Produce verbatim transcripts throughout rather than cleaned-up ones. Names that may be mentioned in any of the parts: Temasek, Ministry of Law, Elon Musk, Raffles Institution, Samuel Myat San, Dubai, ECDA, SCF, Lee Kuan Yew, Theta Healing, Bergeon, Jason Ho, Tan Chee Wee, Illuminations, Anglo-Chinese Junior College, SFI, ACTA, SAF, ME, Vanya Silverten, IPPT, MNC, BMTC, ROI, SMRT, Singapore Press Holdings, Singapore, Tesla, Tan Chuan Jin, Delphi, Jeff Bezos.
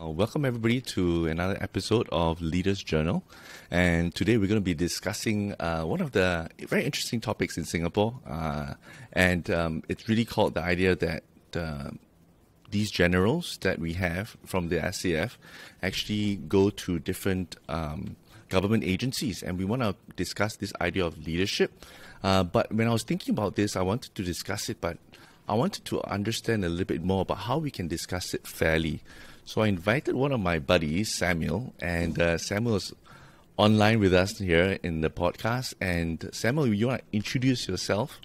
Uh, welcome everybody to another episode of Leaders Journal, and today we're going to be discussing uh, one of the very interesting topics in Singapore, uh, and um, it's really called the idea that uh, these generals that we have from the S C F actually go to different um, government agencies, and we want to discuss this idea of leadership. Uh, but when I was thinking about this, I wanted to discuss it, but I wanted to understand a little bit more about how we can discuss it fairly. So I invited one of my buddies, Samuel, and uh, Samuel's online with us here in the podcast. And Samuel, you want to introduce yourself?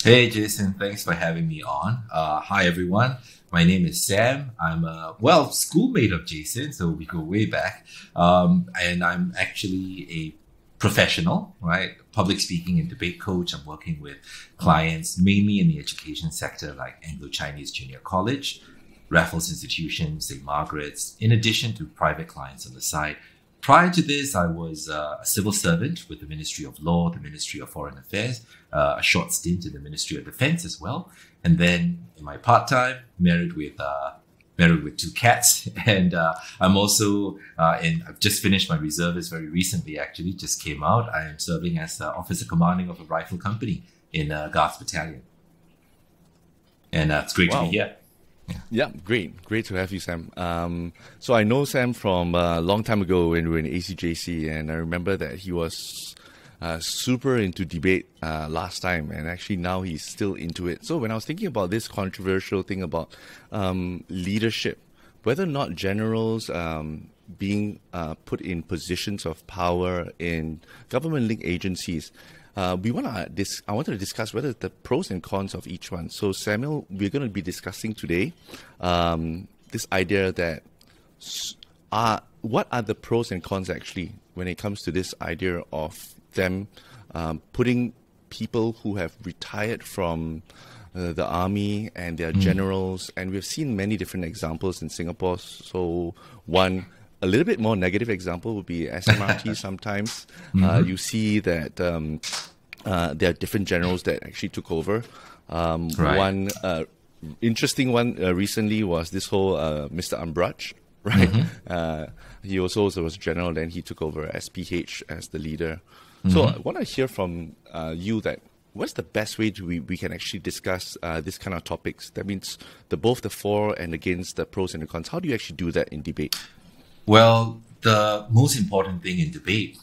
Hey, Jason. Thanks for having me on. Uh, hi, everyone. My name is Sam. I'm a, well, schoolmate of Jason, so we go way back. Um, and I'm actually a professional, right? Public speaking and debate coach. I'm working with clients mainly in the education sector, like Anglo-Chinese Junior College, Raffles Institution, Saint Margaret's, in addition to private clients on the side. Prior to this, I was uh, a civil servant with the Ministry of Law, the Ministry of Foreign Affairs, uh, a short stint in the Ministry of Defense as well. And then in my part-time, married with uh, married with two cats. And uh, I'm also, uh, in, I've just finished my reservist very recently, actually, just came out. I am serving as uh, officer commanding of a rifle company in uh, Garth Battalion. And uh, it's great wow. to be here. Yeah, great. Great to have you, Sam. Um, so I know Sam from a uh, long time ago when we were in A C J C, and I remember that he was uh, super into debate uh, last time, and actually now he's still into it. So when I was thinking about this controversial thing about um, leadership, whether or not generals um, being uh, put in positions of power in government-linked agencies, Uh, we want to. Dis- I wanted to discuss whether the pros and cons of each one. So, Samuel, we're going to be discussing today um, this idea that are what are the pros and cons actually when it comes to this idea of them um, putting people who have retired from uh, the army and their mm. generals, and we've seen many different examples in Singapore. So, one. A little bit more negative example would be S M R T sometimes. Mm-hmm. Uh, you see that um, uh, there are different generals that actually took over. Um, right. One uh, interesting one uh, recently was this whole uh, Mister Umbrage, right? Mm-hmm. Uh, he also was a general, then he took over S P H as the leader. Mm-hmm. So I want to hear from uh, you that what's the best way to we, we can actually discuss uh, this kind of topics? That means the both the for and against, the pros and the cons. How do you actually do that in debate? Well, the most important thing in debate,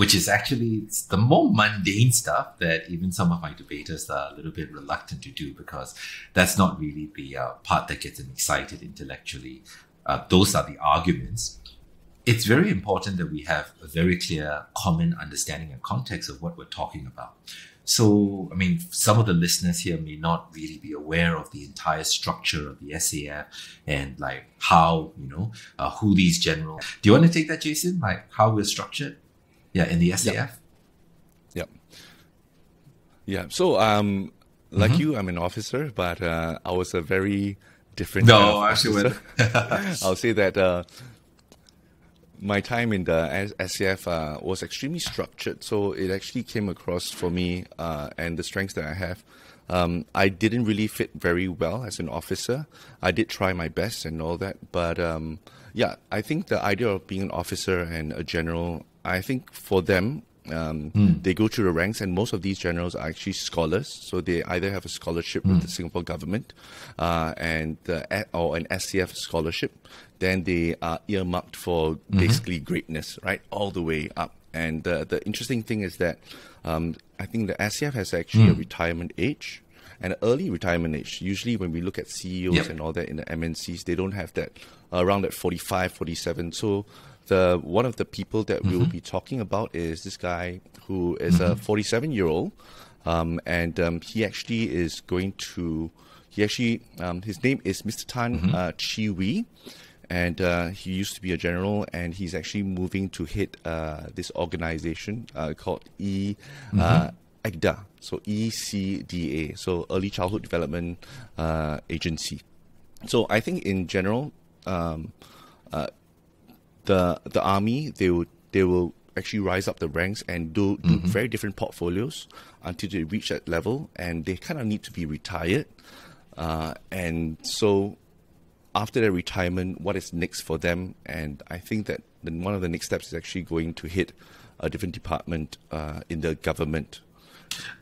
which is actually it's the more mundane stuff that even some of my debaters are a little bit reluctant to do, because that's not really the uh, part that gets them excited intellectually. Uh, those are the arguments. It's very important that we have a very clear common understanding and context of what we're talking about. So, I mean, some of the listeners here may not really be aware of the entire structure of the S A F and like how, you know, uh, who these generals. Do you want to take that, Jason? Like how we're structured? Yeah, in the S A F? Yep. Yep. Yeah. So, um, like mm-hmm. you, I'm an officer, but uh, I was a very different No, actually, I'll say that uh, my time in the S A F uh, was extremely structured, so it actually came across for me uh, and the strengths that I have. Um, I didn't really fit very well as an officer. I did try my best and all that, but um, yeah, I think the idea of being an officer and a general, I think for them, um, mm. they go through the ranks, and most of these generals are actually scholars, so they either have a scholarship mm. with the Singapore government uh, and uh, or an S C F scholarship. Then they are earmarked for basically mm-hmm. greatness, right, all the way up. And uh, the interesting thing is that um, I think the S C F has actually mm. a retirement age, an early retirement age. Usually when we look at C E Os yep. and all that in the M N Cs, they don't have that uh, around at forty-five, forty-seven. So the one of the people that mm-hmm. we will be talking about is this guy who is mm-hmm. a forty-seven-year-old, um, and um, he actually is going to, he actually, um, his name is Mister Tan mm-hmm. uh, Chee Wee. And uh, he used to be a general, and he's actually moving to head uh, this organization uh, called E, mm-hmm. uh, ECDA, so E C D A, so Early Childhood Development uh, Agency. So I think in general, um, uh, the the army they will they will actually rise up the ranks and do, do mm-hmm. very different portfolios until they reach that level, and they kind of need to be retired, uh, and so. after their retirement, what is next for them. And I think that the, one of the next steps is actually going to hit a different department uh, in the government.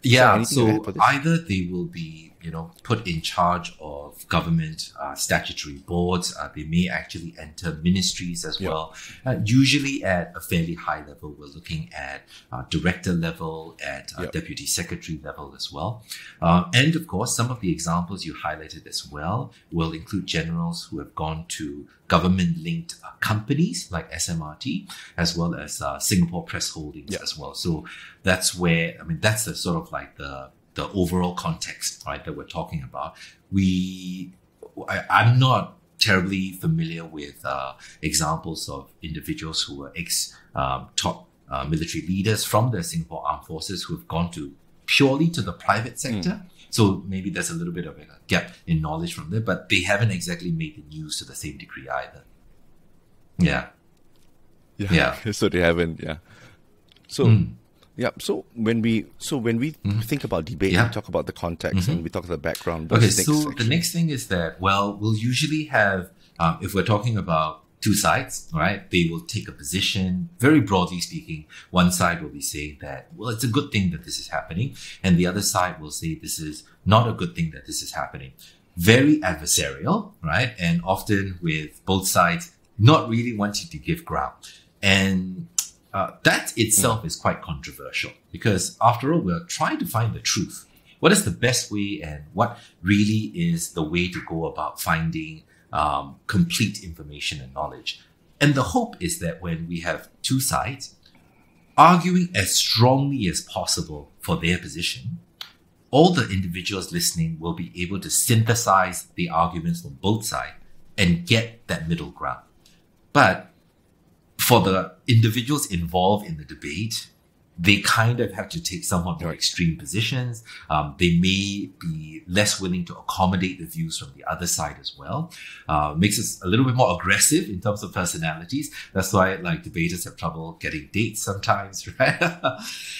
Yeah, so, so either they will be, you know, put in charge of government uh, statutory boards. Uh, they may actually enter ministries as yeah. well. Uh, usually at a fairly high level, we're looking at uh, director level, at uh, yeah. deputy secretary level as well. Um, and of course, some of the examples you highlighted as well will include generals who have gone to government-linked uh, companies like S M R T, as well as uh, Singapore Press Holdings yeah. as well. So that's where, I mean, that's the sort of like the the overall context, right, that we're talking about. We, I, I'm not terribly familiar with uh, examples of individuals who were ex um, top uh, military leaders from the Singapore Armed Forces who have gone to purely to the private sector. Mm. So maybe there's a little bit of a gap in knowledge from there, but they haven't exactly made the news to the same degree either. Yeah. Yeah. yeah. So they haven't, yeah. So... Mm. Yeah, so when we so when we mm-hmm. think about debate, yeah. we talk about the context mm-hmm. and we talk about the background. Okay, so actually? The next thing is that, well, we'll usually have, um, if we're talking about two sides, right, they will take a position, very broadly speaking. One side will be saying that, well, it's a good thing that this is happening. And the other side will say this is not a good thing that this is happening. Very adversarial, right? And often with both sides not really wanting to give ground. And... Uh, that itself is quite controversial because, after all, we're trying to find the truth. What is the best way and what really is the way to go about finding um, complete information and knowledge? And the hope is that when we have two sides arguing as strongly as possible for their position, all the individuals listening will be able to synthesize the arguments from both sides and get that middle ground. But for the individuals involved in the debate, they kind of have to take somewhat more extreme positions. Um, they may be less willing to accommodate the views from the other side as well. Uh, makes us a little bit more aggressive in terms of personalities. That's why like debaters have trouble getting dates sometimes, right?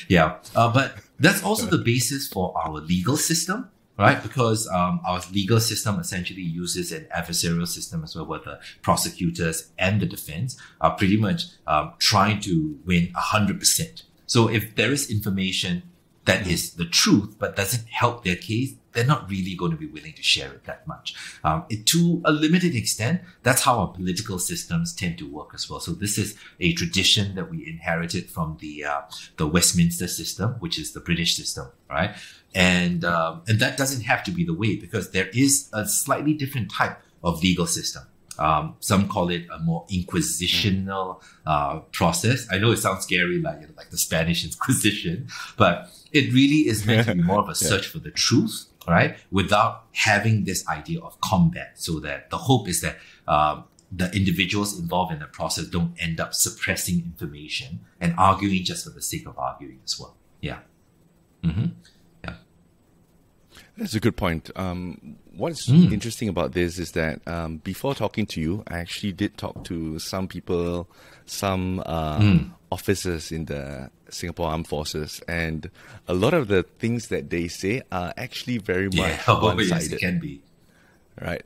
yeah, uh, but that's also the basis for our legal system. Right, because um, our legal system essentially uses an adversarial system as well, where the prosecutors and the defense are pretty much um, trying to win one hundred percent. So if there is information that is the truth but doesn't help their case, they're not really going to be willing to share it that much. Um, it, to a limited extent, that's how our political systems tend to work as well. So this is a tradition that we inherited from the uh, the Westminster system, which is the British system, right? And um, and that doesn't have to be the way because there is a slightly different type of legal system. Um, some call it a more inquisitional uh, process. I know it sounds scary, like you know, like the Spanish Inquisition, but it really is meant to be more of a search yeah. for the truth, right? Without having this idea of combat, so that the hope is that um, the individuals involved in the process don't end up suppressing information and arguing just for the sake of arguing as well. Yeah. Mm-hmm. Yeah. That's a good point. Um, what's mm. interesting about this is that um, before talking to you, I actually did talk to some people, some uh, mm. officers in the Singapore Armed Forces, and a lot of the things that they say are actually very much yeah, one-sided. Yes, it can be. Right.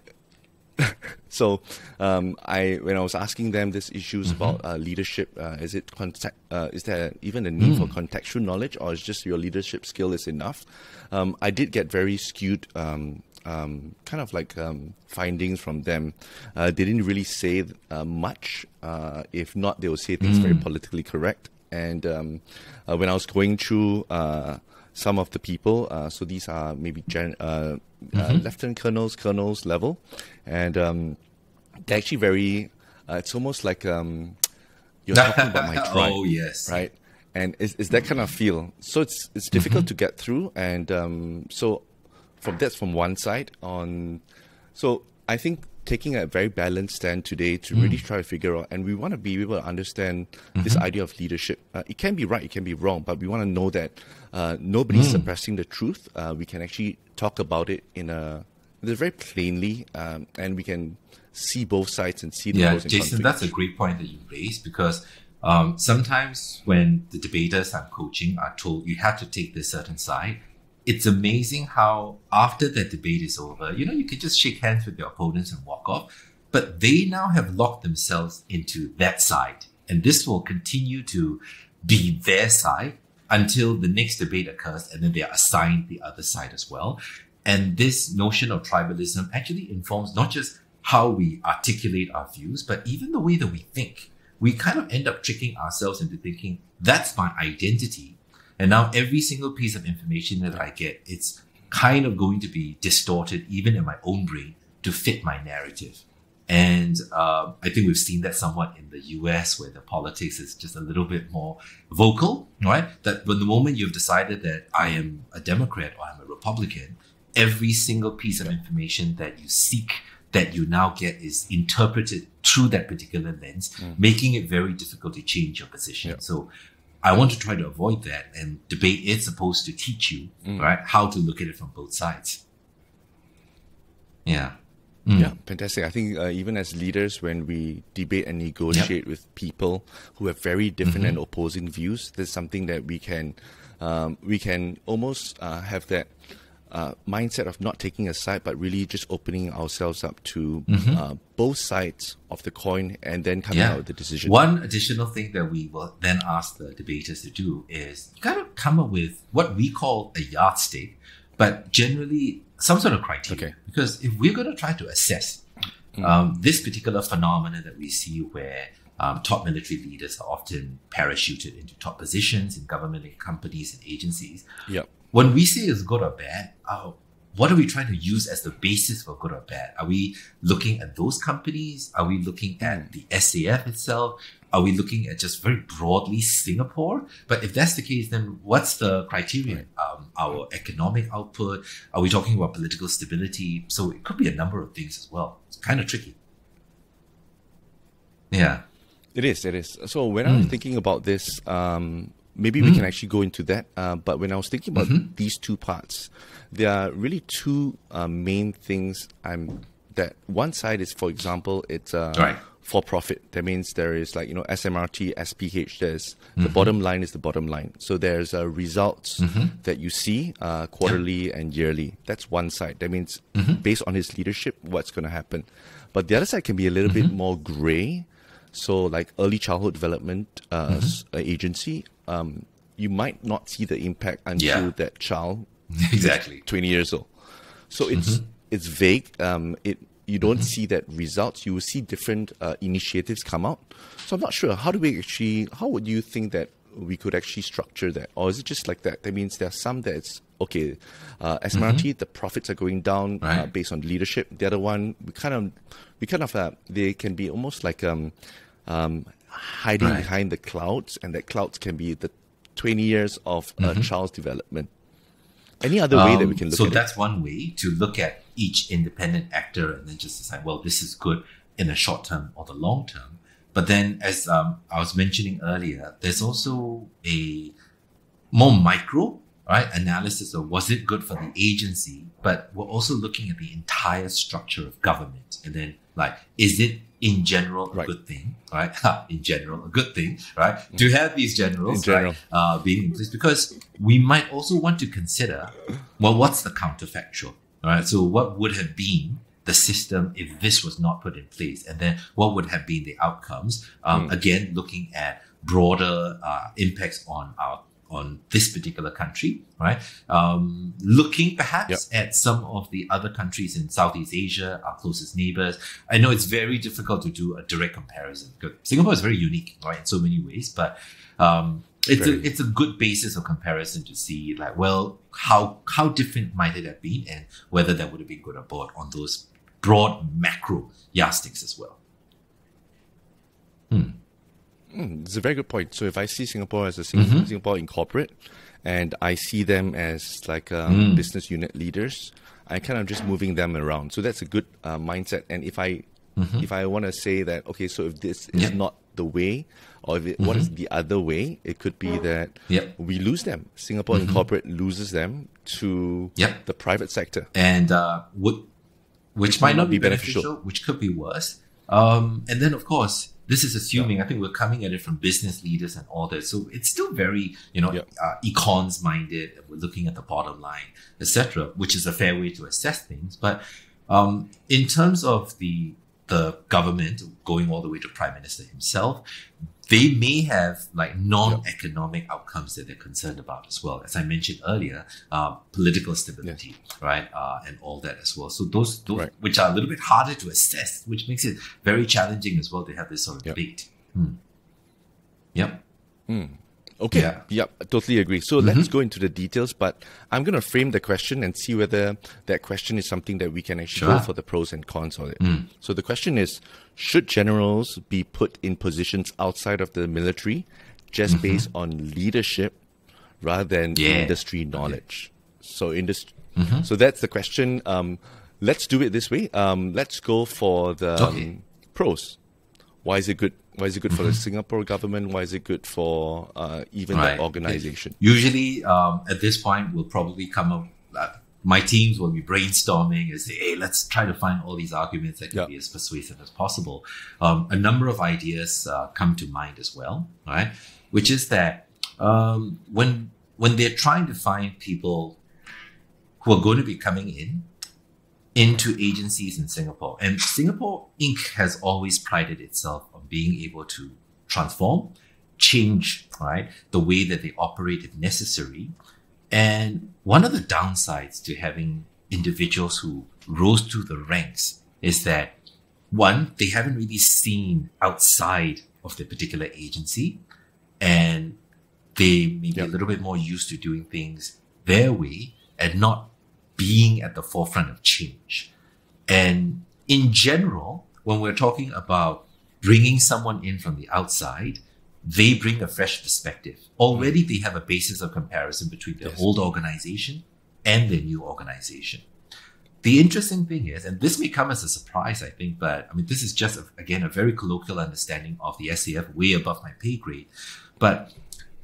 so um, I, when I was asking them these issues mm-hmm. about uh, leadership, uh, is it contact, uh, is there even a need mm. for contextual knowledge, or is just your leadership skill is enough? Um, I did get very skewed um, um, kind of like um, findings from them. Uh, they didn't really say uh, much. Uh, if not, they would say things mm. very politically correct. And um, uh, when I was going through uh, some of the people, uh, so these are maybe gen, uh, mm-hmm. uh, lieutenant colonels, colonels level, and um, they're actually very, uh, it's almost like um, you're talking about my tribe, oh, yes. right? And it's, it's that kind of feel. So it's it's difficult mm-hmm. to get through. And um, so from that's from one side on. So I think taking a very balanced stand today to mm. really try to figure out, and we want to be able to understand mm-hmm. this idea of leadership. Uh, it can be right, it can be wrong, but we want to know that uh, nobody's mm. suppressing the truth. Uh, we can actually talk about it in a very plainly, um, and we can see both sides and see the yeah, Jason, conflict. That's a great point that you raised because um, sometimes when the debaters I'm coaching are told you have to take this certain side, it's amazing how after that debate is over, you know, you can just shake hands with your opponents and walk off. But they now have locked themselves into that side. And this will continue to be their side until the next debate occurs, and then they are assigned the other side as well. And this notion of tribalism actually informs not just how we articulate our views, but even the way that we think. We kind of end up tricking ourselves into thinking, that's my identity. And now every single piece of information that I get, it's kind of going to be distorted, even in my own brain, to fit my narrative. And uh, I think we've seen that somewhat in the U S, where the politics is just a little bit more vocal, right? That when the moment you've decided that I am a Democrat or I'm a Republican, every single piece of information that you seek, that you now get, is interpreted through that particular lens, mm. making it very difficult to change your position. Yeah. So I want to try to avoid that, and debate is supposed to teach you, mm. right, how to look at it from both sides. Yeah. Mm. Yeah, fantastic. I think uh, even as leaders, when we debate and negotiate yep. with people who have very different mm-hmm. and opposing views, there's something that we can, um, we can almost uh, have that uh, mindset of not taking a side, but really just opening ourselves up to mm-hmm. uh, both sides of the coin, and then coming yeah. out with the decision. One additional thing that we will then ask the debaters to do is kind of come up with what we call a yardstick, but generally some sort of criteria. Okay. Because if we're going to try to assess mm. um, this particular phenomenon that we see, where um, top military leaders are often parachuted into top positions in government and companies and agencies, yep. when we say it's good or bad, uh, what are we trying to use as the basis for good or bad? Are we looking at those companies? Are we looking at the S A F itself? Are we looking at just very broadly Singapore? But if that's the case, then what's the criterion? Right. Um, our economic output? Are we talking about political stability? So it could be a number of things as well. It's kind of tricky. Yeah. It is, it is. So when mm. I'm thinking about this, um, maybe mm. we can actually go into that. Uh, but when I was thinking about mm-hmm. these two parts, there are really two uh, main things I'm that one side is, for example, it's... Uh, right. for profit. That means there is like, you know, S M R T, S P H, there's mm-hmm. the bottom line is the bottom line. So there's uh, results mm-hmm. that you see uh, quarterly yeah. and yearly. That's one side. That means mm-hmm. based on his leadership, what's going to happen. But the other side can be a little mm-hmm. bit more gray. So like early childhood development uh, mm-hmm. s- uh, agency, um, you might not see the impact until yeah. that child exactly is twenty years old. So it's, mm-hmm. it's vague. Um, it, You don't mm-hmm. see that results. You will see different uh, initiatives come out. So I'm not sure. How do we actually, how would you think that we could actually structure that? Or is it just like that? That means there are some that's, okay, uh, S M R T, mm-hmm. the profits are going down right. uh, based on leadership. The other one, we kind of, we kind of, uh, they can be almost like um, um, hiding right. behind the clouds, and that clouds can be the twenty years of mm-hmm. a child's development. Any other way um, that we can look so at it? So that's one way to look at each independent actor, and then just decide, well, this is good in the short term or the long term. But then, as um, I was mentioning earlier, there's also a more micro right analysis of was it good for the agency, but we're also looking at the entire structure of government. And then, like, is it in general a right. good thing, right? in general, a good thing, right? Mm. To have these generals in general. right, uh, being in place, because we might also want to consider, well, what's the counterfactual? Right, so what would have been the system if this was not put in place? And then what would have been the outcomes? Um, mm. Again, looking at broader uh, impacts on our on this particular country, right? Um, looking perhaps yep. at some of the other countries in Southeast Asia, our closest neighbors. I know it's very difficult to do a direct comparison because Singapore is very unique, right, in so many ways, but um, it's a, it's a good basis of comparison to see, like, well, how how different might it have been, and whether that would have been good or bad on those broad macro yardsticks as well. Hmm. Mm, it's a very good point. So if I see Singapore as a Sing- mm-hmm. Singapore incorporate, and I see them as like um, mm. business unit leaders, I'm kind of just moving them around. So that's a good uh, mindset. And if I mm-hmm. if I want to say that, okay, so if this is yeah. not the way, or if it, mm-hmm. what is the other way, it could be that yep. we lose them. Singapore mm-hmm. Incorporate loses them to yep. the private sector, and uh, would, which, which might not be beneficial, beneficial, which could be worse. Um, and then, of course, this is assuming. Yeah. I think we're coming at it from business leaders and all that, so it's still very, you know, yeah. uh, econs minded. We're looking at the bottom line, et cetera, which is a fair way to assess things. But um, in terms of the the government going all the way to Prime Minister himself, they may have like non-economic outcomes that they're concerned about as well. As I mentioned earlier, uh, political stability, yes. right, uh, and all that as well. So those, those right. which are a little bit harder to assess, which makes it very challenging as well to have this sort of yep. debate. Hmm. Yep. Mm. Okay. Yeah. Yep. I totally agree. So mm-hmm. let's go into the details, but I'm going to frame the question and see whether that question is something that we can actually sure. go for the pros and cons of it. Mm. So the question is, should generals be put in positions outside of the military just mm-hmm. based on leadership rather than yeah. industry knowledge? Okay. So industry. Mm-hmm. So that's the question. Um, let's do it this way. Um, let's go for the okay. um, pros. Why is it good? Why is it good mm-hmm. for the Singapore government? Why is it good for uh, even right. the organization? Usually, um, at this point, we'll probably come up, uh, my teams will be brainstorming and say, hey, let's try to find all these arguments that can yep. be as persuasive as possible. Um, a number of ideas uh, come to mind as well, right? Which is that um, when, when they're trying to find people who are going to be coming in, into agencies in Singapore. And Singapore Incorporated has always prided itself on being able to transform, change, right, the way that they operate if necessary. And one of the downsides to having individuals who rose through the ranks is that, one, they haven't really seen outside of their particular agency, and they may be yep. a little bit more used to doing things their way and not being at the forefront of change. And in general, when we're talking about bringing someone in from the outside, they bring a fresh perspective. Already they have a basis of comparison between their yes. old organization and their new organization. The interesting thing is, and this may come as a surprise, I think, but I mean, this is just, a, again, a very colloquial understanding of the S A F, way above my pay grade. But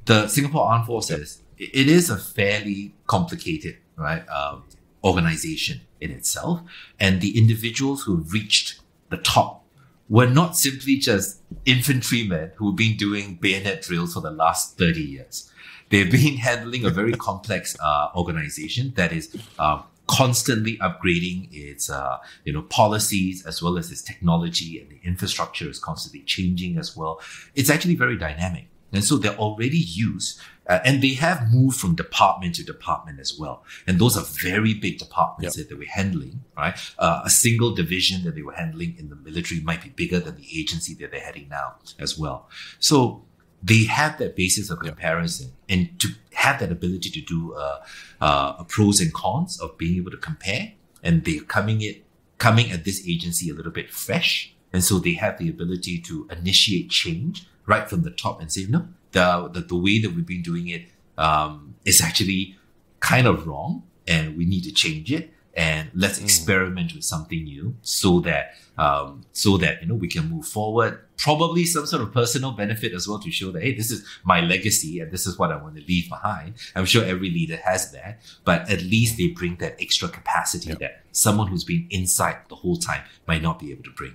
the Singapore Armed Forces, it is a fairly complicated, right, um, organization in itself, and the individuals who reached the top were not simply just infantrymen who've been doing bayonet drills for the last thirty years. They've been handling a very complex uh, organization that is uh, constantly upgrading its uh, you know, policies as well as its technology, and the infrastructure is constantly changing as well. It's actually very dynamic. And so they're already used, uh, and they have moved from department to department as well. And those are very big departments yep. that they were handling, right? Uh, a single division that they were handling in the military might be bigger than the agency that they're heading now as well. So they have that basis of comparison, yep. and to have that ability to do uh, uh, a pros and cons of being able to compare. And they're coming it, coming at this agency a little bit fresh. And so they have the ability to initiate change right from the top and say, no, the, the, the way that we've been doing it um, is actually kind of wrong, and we need to change it, and let's mm. experiment with something new so that, um, so that, you know, we can move forward. Probably some sort of personal benefit as well to show that, hey, this is my legacy and this is what I want to leave behind. I'm sure every leader has that, but at least they bring that extra capacity yep. that someone who's been inside the whole time might not be able to bring.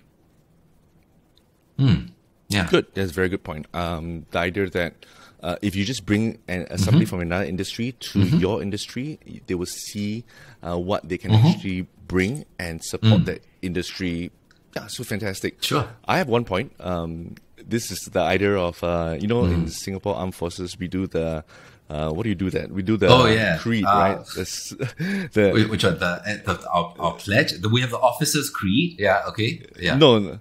Hmm. Yeah. Good. That's a very good point. Um, the idea that uh, if you just bring an, uh, somebody mm-hmm. from another industry to mm-hmm. your industry, they will see uh, what they can mm-hmm. actually bring and support mm. that industry. Yeah, so fantastic. Sure. I have one point. Um, this is the idea of, uh, you know, mm. in Singapore Armed Forces, we do the, uh, what do you do that? We do the oh, yeah. creed, uh, right? The, the, which are the, the our, our pledge? We have the officer's creed. Yeah, okay. Yeah. No, no.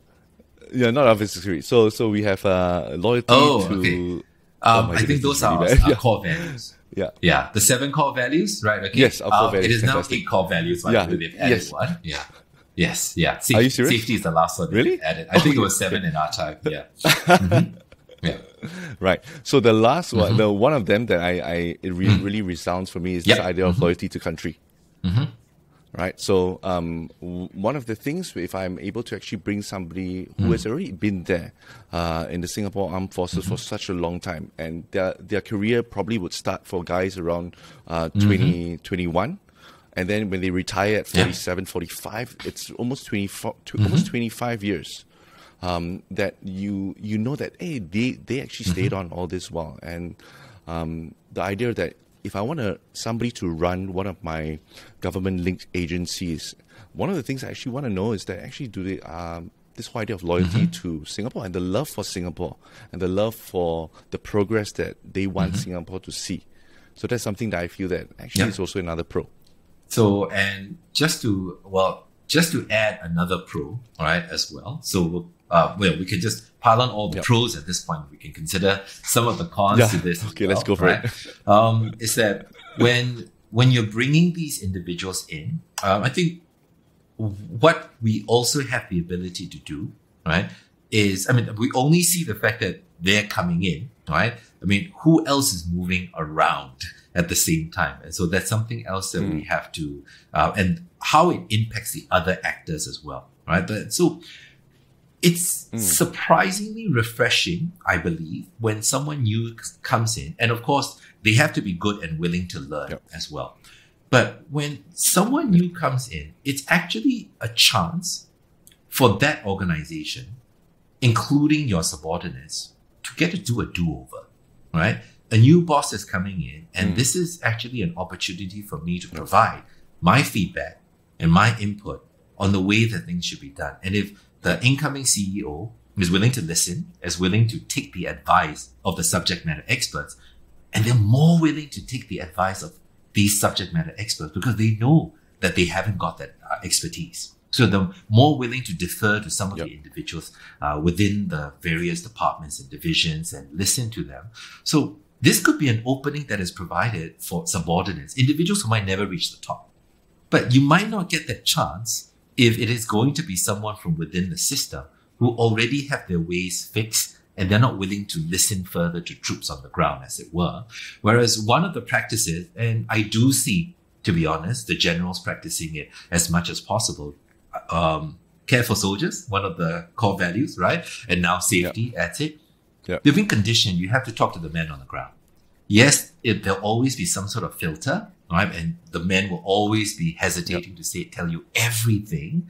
Yeah, not officer's creed. So, so we have uh, loyalty oh, to. Okay. Um, oh I think those are really our, our core values. Yeah, yeah, the seven core values, right? Okay. Yes, our core um, values. It is fantastic. Now eight core values. Right? Yeah. They've added yes. one. Yeah. Yes. Yeah. Safety, are you serious? Safety is the last one. Really? Added. I oh, think it was seven okay. in our time. Yeah. mm-hmm. Yeah. Right. So the last one, mm-hmm. the one of them that I, I it re- mm-hmm. really resounds for me is yep. this idea of mm-hmm. loyalty to country. Mm-hmm. Right. So um, one of the things, if I'm able to actually bring somebody who mm. has already been there uh, in the Singapore Armed Forces mm-hmm. for such a long time, and their their career probably would start for guys around uh, twenty, mm-hmm. twenty-one, and then when they retire at forty-seven, yeah. forty-five, it's almost twenty-four, mm-hmm. almost twenty-five years. Um, that you you know that hey, they they actually stayed mm-hmm. on all this while, and um, the idea that. If I want a, somebody to run one of my government-linked agencies, one of the things I actually want to know is that actually do they um, this whole idea of loyalty mm-hmm. to Singapore and the love for Singapore and the love for the progress that they want mm-hmm. Singapore to see. So that's something that I feel that actually yeah. is also another pro. So, and just to, well, just to add another pro, all right, as well. So, uh, well, we can just pile on all the yep. pros at this point. We can consider some of the cons yeah. to this. Okay, well, let's go for right? it. Um, is that when, when you're bringing these individuals in, um, I think what we also have the ability to do, right, is, I mean, we only see the fact that they're coming in, right? I mean, who else is moving around at the same time? And so that's something else that mm. we have to, uh, and how it impacts the other actors as well, right? But, so it's mm. surprisingly refreshing, I believe, when someone new comes in. And of course, they have to be good and willing to learn yep. as well. But when someone new comes in, it's actually a chance for that organization, including your subordinates, to get to do a do-over, right? A new boss is coming in, and mm. this is actually an opportunity for me to provide my feedback and my input on the way that things should be done. And if the incoming C E O is willing to listen, is willing to take the advice of the subject matter experts, and they're more willing to take the advice of these subject matter experts because they know that they haven't got that uh, expertise. So they're more willing to defer to some of yep. the individuals uh, within the various departments and divisions and listen to them. So this could be an opening that is provided for subordinates, individuals who might never reach the top. But you might not get that chance if it is going to be someone from within the system who already have their ways fixed and they're not willing to listen further to troops on the ground, as it were. Whereas one of the practices, and I do see, to be honest, the generals practicing it as much as possible, um, care for soldiers, one of the core values, right? And now safety, yep. that's it. Yep. They've been conditioned, you have to talk to the men on the ground. Yes, it, there'll always be some sort of filter, right? And the men will always be hesitating yep. to say, tell you everything,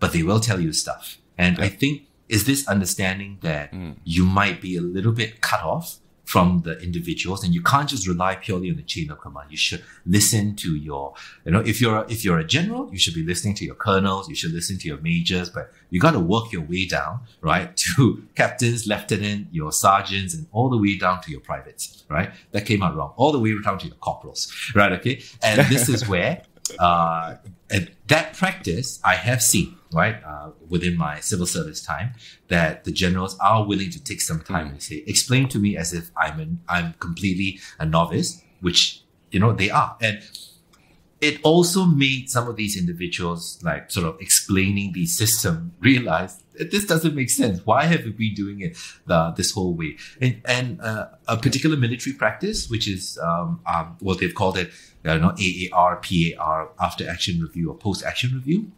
but they will tell you stuff. And yep. I think is this understanding that mm. you might be a little bit cut off from the individuals, and you can't just rely purely on the chain of command. You should listen to your, you know, if you're a, if you're a general, you should be listening to your colonels, you should listen to your majors, but you got to work your way down, right, to captains, lieutenant, your sergeants, and all the way down to your privates, right? That came out wrong. All the way down to your corporals, right? Okay, and this is where. Uh, and that practice I have seen, right, uh, within my civil service time, that the generals are willing to take some time mm. and say, explain to me as if I'm an, I'm completely a novice, which, you know, they are. And it also made some of these individuals, like sort of explaining the system, realize that this doesn't make sense. Why have we been doing it the, this whole way? And, and uh, a particular military practice, which is um, um, what they've called it, you know, A A R, P A R, after action review or post action review.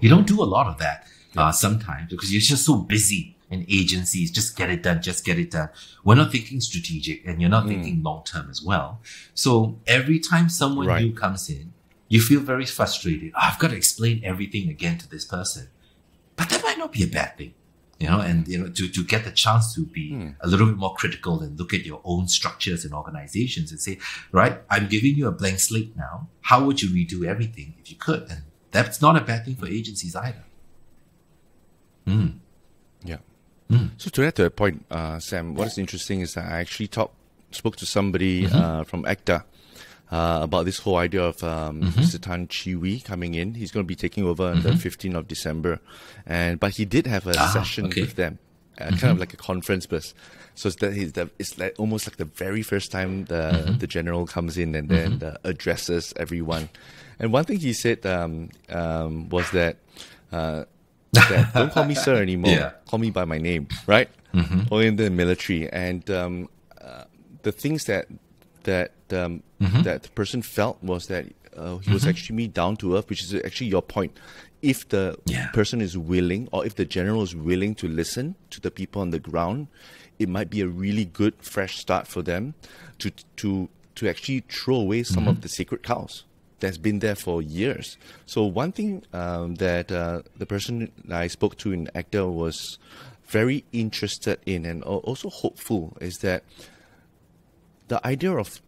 You don't do a lot of that uh, sometimes because you're just so busy in agencies. Just get it done, just get it done. We're not thinking strategic, and you're not mm. thinking long term as well. So every time someone right. new comes in, you feel very frustrated. Oh, I've got to explain everything again to this person, but that might not be a bad thing. You know, and you know, to, to get the chance to be mm. a little bit more critical and look at your own structures and organizations and say, right, I'm giving you a blank slate now. How would you redo everything if you could? And that's not a bad thing for agencies either. Mm. Yeah. Mm. So to add to that point, uh, Sam, what is interesting is that I actually talk, spoke to somebody mm-hmm. uh, from A C T A uh, about this whole idea of um, mm-hmm. Mister Tan Chee Wee coming in. He's going to be taking over mm-hmm. on the fifteenth of December. and But he did have a ah, session okay. with them, uh, mm-hmm. kind of like a conference bus. So it's, that it's like almost like the very first time the, mm-hmm. the general comes in and then mm-hmm. uh, addresses everyone. And one thing he said um, um, was that... Uh, That, don't call me sir anymore. Yeah. Call me by my name, right? Mm-hmm. Or in the military, and um, uh, the things that that um, mm-hmm. that the person felt was that uh, he mm-hmm. was extremely down to earth, which is actually your point. If the yeah. person is willing, or if the general is willing to listen to the people on the ground, it might be a really good fresh start for them to to to actually throw away some mm-hmm. of the sacred cows that's been there for years. So one thing um, that uh, the person I spoke to in A C T A was very interested in and also hopeful is that the idea of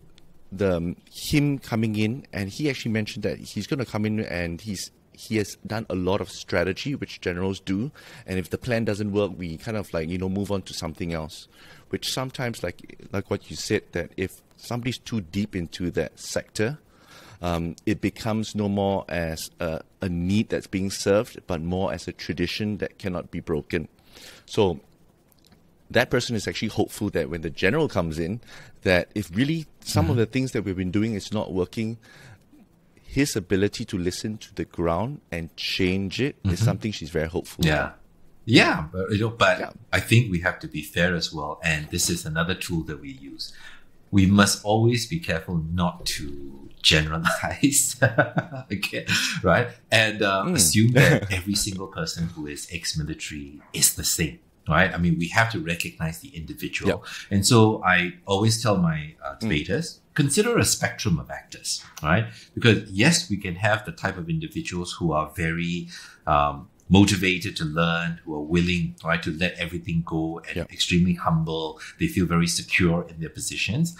the him coming in, and he actually mentioned that he's going to come in and he's he has done a lot of strategy, which generals do, and if the plan doesn't work, we kind of like, you know, move on to something else, which sometimes, like like what you said, that if somebody's too deep into that sector, um, it becomes no more as a, a need that's being served, but more as a tradition that cannot be broken. So that person is actually hopeful that when the general comes in, that if really some mm-hmm. of the things that we've been doing is not working, his ability to listen to the ground and change it mm-hmm. is something she's very hopeful yeah. about. Yeah, but, you know, but yeah. I think we have to be fair as well. And this is another tool that we use. We must always be careful not to generalize, okay, right? And uh, mm. assume that every single person who is ex-military is the same. Right? I mean, we have to recognize the individual. Yep. And so I always tell my uh, debaters, mm. consider a spectrum of actors, right? Because yes, we can have the type of individuals who are very um, motivated to learn, who are willing, right, to let everything go and yep. extremely humble. They feel very secure in their positions.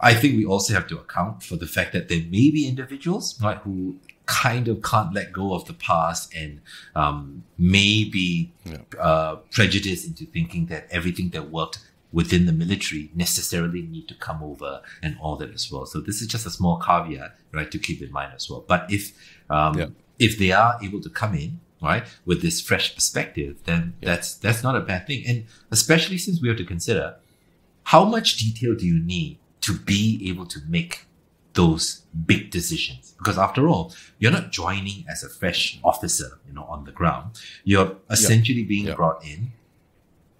I think we also have to account for the fact that there may be individuals, right, who kind of can't let go of the past and um, may be yeah. uh, prejudiced into thinking that everything that worked within the military necessarily need to come over and all that as well. So this is just a small caveat, right, to keep in mind as well. But if um, yeah. if they are able to come in, right, with this fresh perspective, then yeah. that's that's not a bad thing. And especially since we have to consider how much detail do you need to be able to make those big decisions, because after all, you're not joining as a fresh officer, you know, on the ground. You're essentially yeah. being yeah. brought in,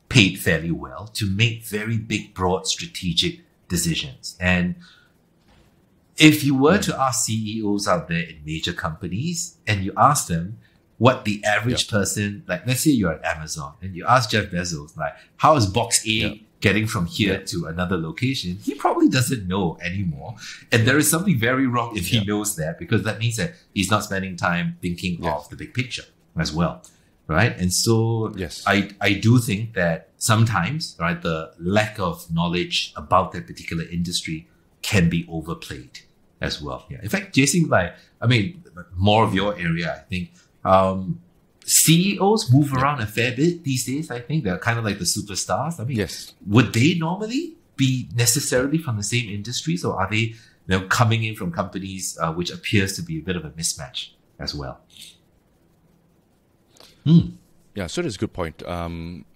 paid fairly well to make very big, broad, strategic decisions. And if you were yeah. to ask C E Os out there in major companies, and you ask them what the average yeah. person, like let's say you're at Amazon, and you ask Jeff Bezos, like, how is box A yeah. getting from here yeah. to another location? He probably doesn't know anymore. And there is something very wrong if he yeah. knows that, because that means that he's not spending time thinking yeah. of the big picture as well, right? And so yes. I, I do think that sometimes, right, the lack of knowledge about that particular industry can be overplayed as well. Yeah. In fact, Jason, like, I mean, more of your area, I think, um, C E Os move yeah. around a fair bit these days. I think they're kind of like the superstars. I mean, yes. would they normally be necessarily from the same industries, or are they, you know, coming in from companies uh, which appears to be a bit of a mismatch as well? Mm. Yeah, so that's a good point. Um,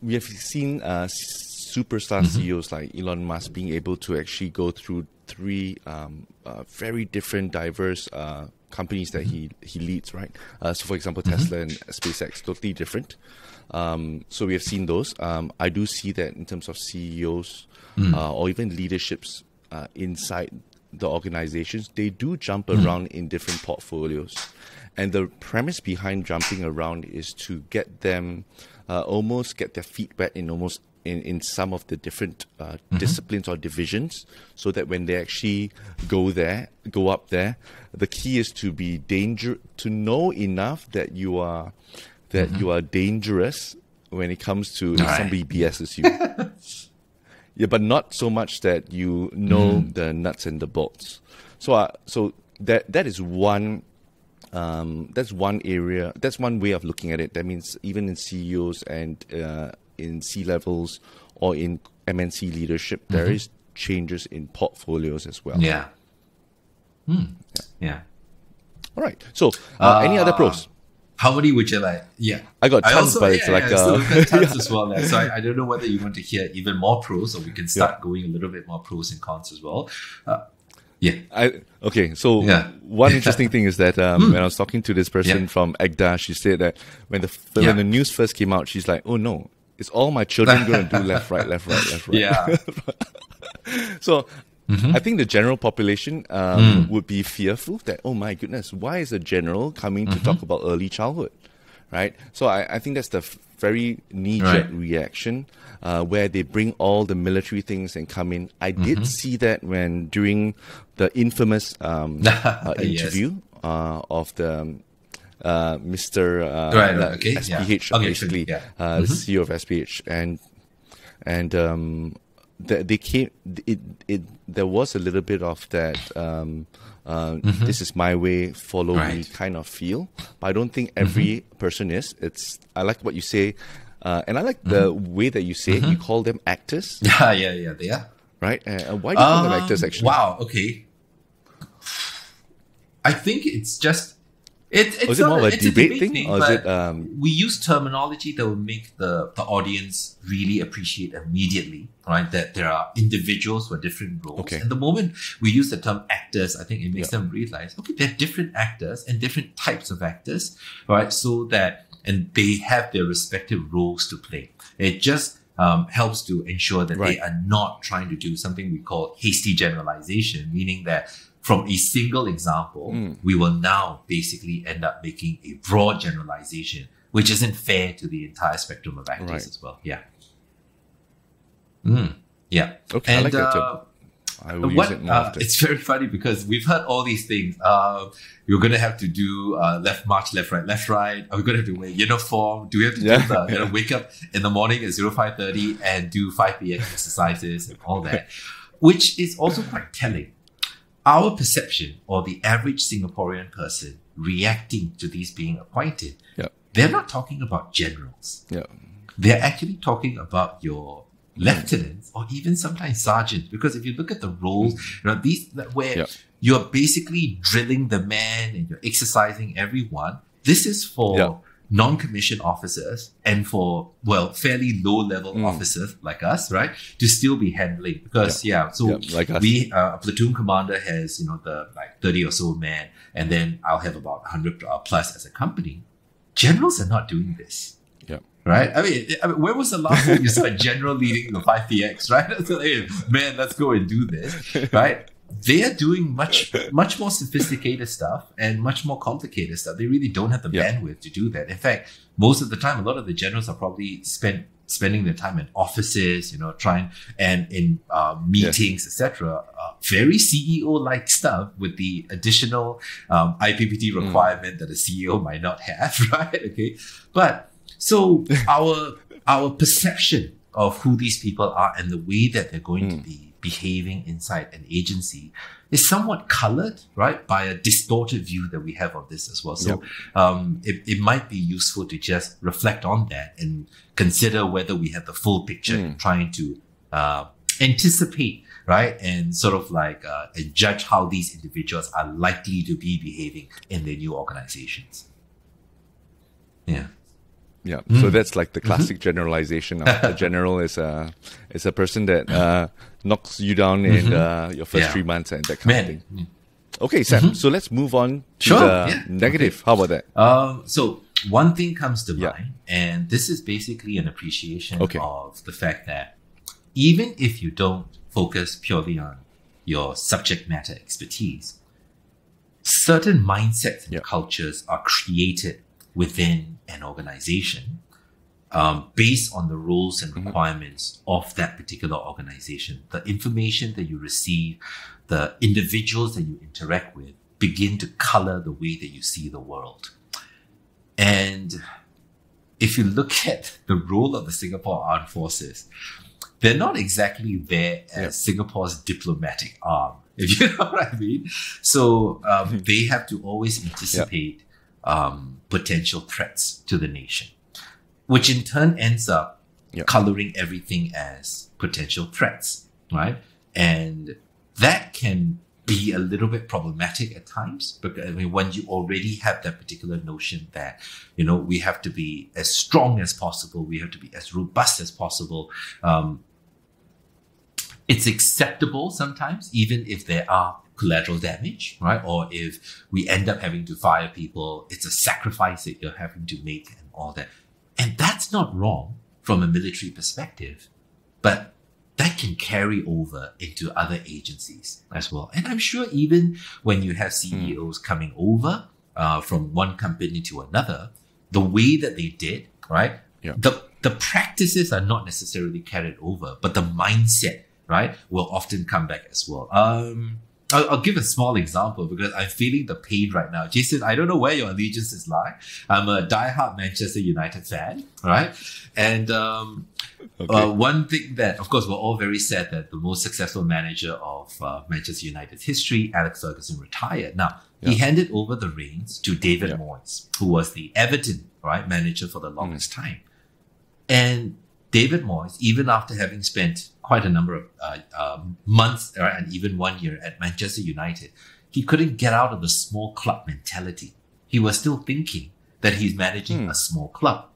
we have seen uh, superstar mm-hmm. C E Os like Elon Musk being able to actually go through three um, uh, very different, diverse uh companies that he he leads, right? Uh, so for example, mm-hmm. Tesla and SpaceX, totally different. Um, so we have seen those. Um, I do see that in terms of C E Os mm. uh, or even leaderships uh, inside the organizations, they do jump mm. around in different portfolios. And the premise behind jumping around is to get them, uh, almost get their feedback in almost In, in some of the different uh, mm-hmm. disciplines or divisions, so that when they actually go there, go up there, the key is to be danger to know enough that you are that mm-hmm. you are dangerous when it comes to if somebody B S's you. Yeah, but not so much that you know mm-hmm. the nuts and the bolts. So, uh, so that that is one. Um, that's one area. That's one way of looking at it. That means even in C E Os and uh, in C-levels or in M N C leadership, there mm-hmm. is changes in portfolios as well. Yeah. Mm. Yeah. yeah. All right. So, uh, uh, any other pros? How many would you like? Yeah. I got tons, I also, but yeah, it's yeah, like... Yeah. Uh, so we've got tons yeah. as well. Like, so I, I don't know whether you want to hear even more pros, or we can start yeah. going a little bit more pros and cons as well. Uh, yeah. I, okay. So yeah. one interesting thing is that um, mm. when I was talking to this person yeah. from A G D A, she said that when the, yeah. when the news first came out, she's like, oh no, it's all my children going to do left, right, left, right, left, right. Yeah. So mm-hmm. I think the general population um, mm. would be fearful that, oh my goodness, why is a general coming mm-hmm. to talk about early childhood, right? So I, I think that's the f- very knee-jerk right. reaction uh, where they bring all the military things and come in. I mm-hmm. did see that when during the infamous um, uh, interview yes. uh, of the... Uh, Mister Uh, right, right, okay, S P H, yeah. basically, okay, yeah. uh, mm-hmm. the C E O of S P H, and and um, the, they came. It, it there was a little bit of that um, Uh, mm-hmm. This is my way, follow right. me kind of feel. But I don't think every mm-hmm. person is. It's I like what you say, uh, and I like mm-hmm. the way that you say mm-hmm. it. You call them actors. Yeah, yeah, yeah, they are. Right? Uh, why do you um, call them actors, actually? Wow, okay. I think it's just... It, it's is it more a, of a debate, a debate thing? thing or is it, um... We use terminology that will make the, the audience really appreciate immediately, right? That there are individuals with different roles. Okay. And the moment we use the term actors, I think it makes yeah. them realize, okay, they're different actors and different types of actors, right? So that, and they have their respective roles to play. It just um, helps to ensure that right. they are not trying to do something we call hasty generalization, meaning that from a single example, mm. we will now basically end up making a broad generalization, which isn't fair to the entire spectrum of actors right. as well. Yeah. Mm. Yeah. Okay, and, I like that uh, too. I will what, use it more uh, often. It's very funny because we've heard all these things. Uh, you're going to have to do uh, left march, left, right, left, right. Are we going to have to wear uniform? Do we have to yeah. do the, you know, wake up in the morning at five thirty and do five p.m. exercises and all that, which is also quite telling. Our perception, or the average Singaporean person reacting to these being appointed, yep. they're not talking about generals. Yep. They're actually talking about your lieutenants or even sometimes sergeants. Because if you look at the roles, you know, these where yep. you're basically drilling the man and you're exercising everyone, this is for yep. non-commissioned officers and for, well, fairly low-level mm. officers like us, right, to still be handling. Because, yeah, yeah so yeah, like we, uh, a platoon commander has, you know, the like thirty or so men, and then I'll have about one hundred plus as a company. Generals are not doing this. Yeah. Right? I mean, I mean, where was the last time you saw a general leading the five P X, right? So, hey, man, let's go and do this, right? They are doing much, much more sophisticated stuff and much more complicated stuff. They really don't have the yeah. bandwidth to do that. In fact, most of the time, a lot of the generals are probably spend, spending their time in offices, you know, trying and in uh, meetings, yeah. et cetera. Uh, very C E O-like stuff with the additional um, I P P T requirement mm. that a C E O might not have, right? Okay, but so our our perception of who these people are and the way that they're going mm. to be behaving inside an agency is somewhat colored, right, by a distorted view that we have of this as well. So yep. um, it, it might be useful to just reflect on that and consider whether we have the full picture mm. in trying to uh, anticipate, right, and sort of like uh, and judge how these individuals are likely to be behaving in their new organizations. Yeah. Yeah, mm. so that's like the classic mm-hmm. generalization. Of a general is a is a person that uh, knocks you down in mm-hmm. uh, your first yeah. three months and that kind Man. of thing. Mm. Okay, Sam. Mm-hmm. So let's move on to sure. the yeah. negative. Okay. How about that? Um, so one thing comes to yeah. mind, and this is basically an appreciation okay. of the fact that even if you don't focus purely on your subject matter expertise, certain mindsets and yeah. cultures are created within an organization um, based on the roles and requirements mm-hmm. of that particular organization. The information that you receive, the individuals that you interact with begin to color the way that you see the world. And if you look at the role of the Singapore Armed Forces, they're not exactly there as yep. Singapore's diplomatic arm, if you know what I mean. So um, they have to always anticipate yep. Um, potential threats to the nation, which in turn ends up yep. coloring everything as potential threats, right? And that can be a little bit problematic at times, because I mean, when you already have that particular notion that, you know, we have to be as strong as possible, we have to be as robust as possible. Um, it's acceptable sometimes, even if there are collateral damage, right? Or if we end up having to fire people, it's a sacrifice that you're having to make and all that. And that's not wrong from a military perspective, but that can carry over into other agencies as well. And I'm sure even when you have C E Os mm. coming over uh, from one company to another, the way that they did, right? Yeah. The, the practices are not necessarily carried over, but the mindset, right, will often come back as well. Um, I'll, I'll give a small example because I'm feeling the pain right now. Jason, I don't know where your allegiances lie. I'm a diehard Manchester United fan, right? And um, okay. uh, one thing that, of course, we're all very sad that the most successful manager of uh, Manchester United's history, Alex Ferguson, retired. Now, yeah. he handed over the reins to David yeah. Moyes, who was the Everton right manager for the longest mm. time. And David Moyes, even after having spent quite a number of uh, uh, months right, and even one year at Manchester United, he couldn't get out of the small club mentality. He was still thinking that he's managing mm. a small club.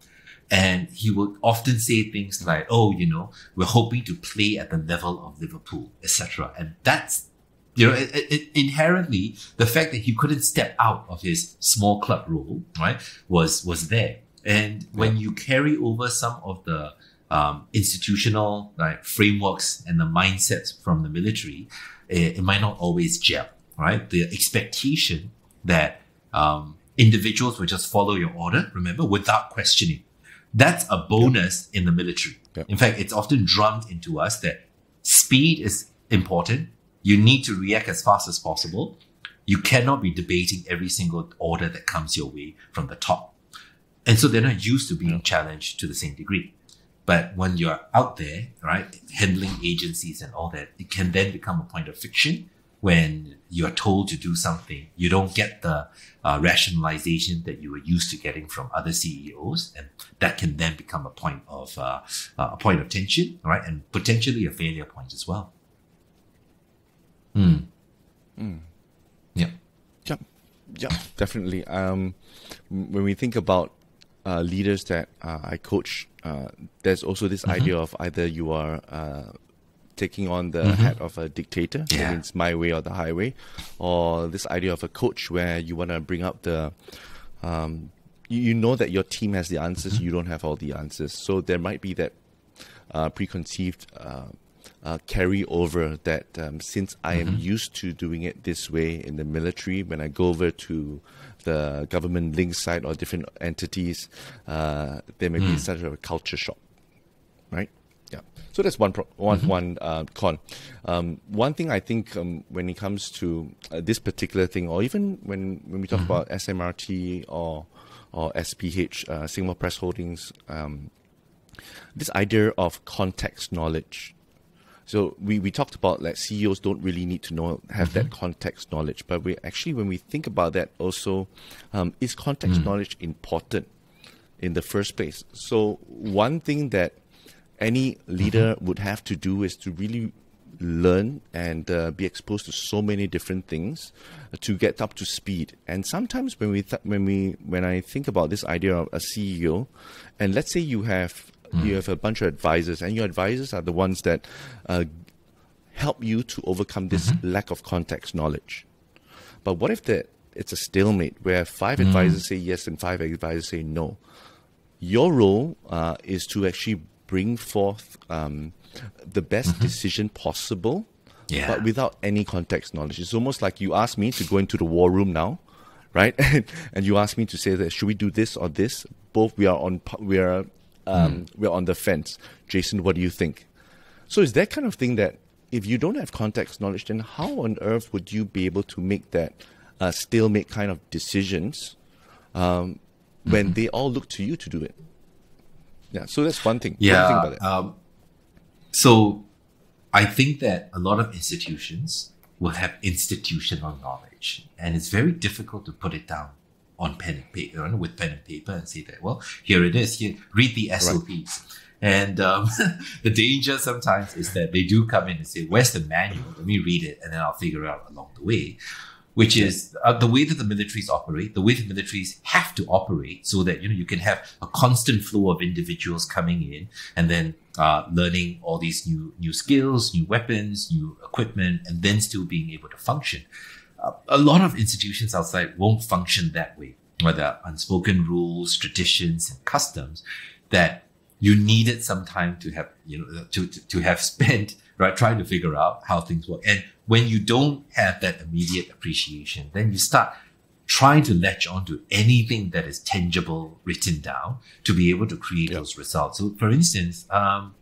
And he would often say things like, oh, you know, we're hoping to play at the level of Liverpool, et cetera. And that's, you know, it, it, inherently, the fact that he couldn't step out of his small club role, right, was, was there. And when yeah. you carry over some of the Um, institutional like frameworks and the mindsets from the military, it, it might not always gel, right? The expectation that um, individuals will just follow your order, remember, without questioning. That's a bonus yep. in the military. Yep. In fact, it's often drummed into us that speed is important. You need to react as fast as possible. You cannot be debating every single order that comes your way from the top. And so they're not used to being yep. challenged to the same degree. But when you're out there, right, handling agencies and all that, it can then become a point of friction when you're told to do something. You don't get the uh, rationalization that you were used to getting from other C E Os. And that can then become a point of, uh, uh, a point of tension, right? And potentially a failure point as well. Mm. Mm. Yeah. Yeah. Yeah, definitely. Um, when we think about Uh, leaders that uh, I coach, uh, there's also this mm-hmm. idea of either you are uh, taking on the mm-hmm. hat of a dictator, yeah. it's my way or the highway, or this idea of a coach where you want to bring up the, um, you, you know that your team has the answers, mm-hmm. you don't have all the answers. So there might be that uh, preconceived uh, uh, carryover that um, since I mm-hmm. am used to doing it this way in the military, when I go over to the government link side or different entities, uh, there may mm. be such a culture shock, right? Yeah. So that's one pro- one mm-hmm. one uh, con. Um, one thing I think um, when it comes to uh, this particular thing, or even when, when we talk mm-hmm. about S M R T or or S P H, uh, Singapore Press Holdings, um, this idea of context knowledge. So we, we talked about like C E Os don't really need to know have mm-hmm. that context knowledge, but we actually when we think about that also, um, is context mm. knowledge important in the first place? So one thing that any leader mm-hmm. would have to do is to really learn and uh, be exposed to so many different things to get up to speed. And sometimes when we th- when we when I think about this idea of a C E O, and let's say you have. You have a bunch of advisors, and your advisors are the ones that uh, help you to overcome this mm-hmm. lack of context knowledge. But what if that it's a stalemate where five mm. advisors say yes and five advisors say no? Your role uh, is to actually bring forth um, the best mm-hmm. decision possible, yeah. but without any context knowledge. It's almost like you asked me to go into the war room now, right? And you asked me to say that should we do this or this? Both we are on we are. Um, mm. We're on the fence. Jason, what do you think? So it's that kind of thing that if you don't have context knowledge, then how on earth would you be able to make that uh, stalemate kind of decisions um, when mm-hmm. they all look to you to do it? Yeah, so that's one thing. Yeah, one thing about um, so I think that a lot of institutions will have institutional knowledge, and it's very difficult to put it down on pen and paper, with pen and paper, and say that, well, here it is, here, read the S O Ps. Right. And um, the danger sometimes is that they do come in and say, where's the manual? Let me read it, and then I'll figure out along the way, which is uh, the way that the militaries operate, the way the militaries have to operate so that, you know, you can have a constant flow of individuals coming in and then uh, learning all these new, new skills, new weapons, new equipment, and then still being able to function. A lot of institutions outside won't function that way, where there are unspoken rules, traditions, and customs that you needed some time to have, you know, to, to, to have spent, right, trying to figure out how things work. And when you don't have that immediate appreciation, then you start trying to latch onto anything that is tangible, written down, to be able to create yep. those results. So, for instance, um,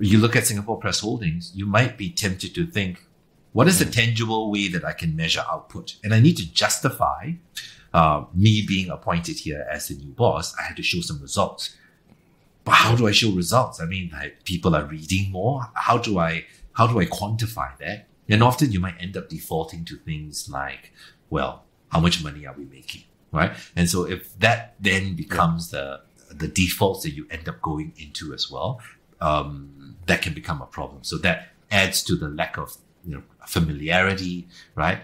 you look at Singapore Press Holdings, you might be tempted to think, What is a tangible way that I can measure output? And I need to justify uh, me being appointed here as the new boss. I have to show some results. But how do I show results? I mean, like, people are reading more. How do I how do I quantify that? And often you might end up defaulting to things like, well, how much money are we making, right? And so if that then becomes the the defaults that you end up going into as well, um, that can become a problem. So that adds to the lack of, you know, familiarity, right?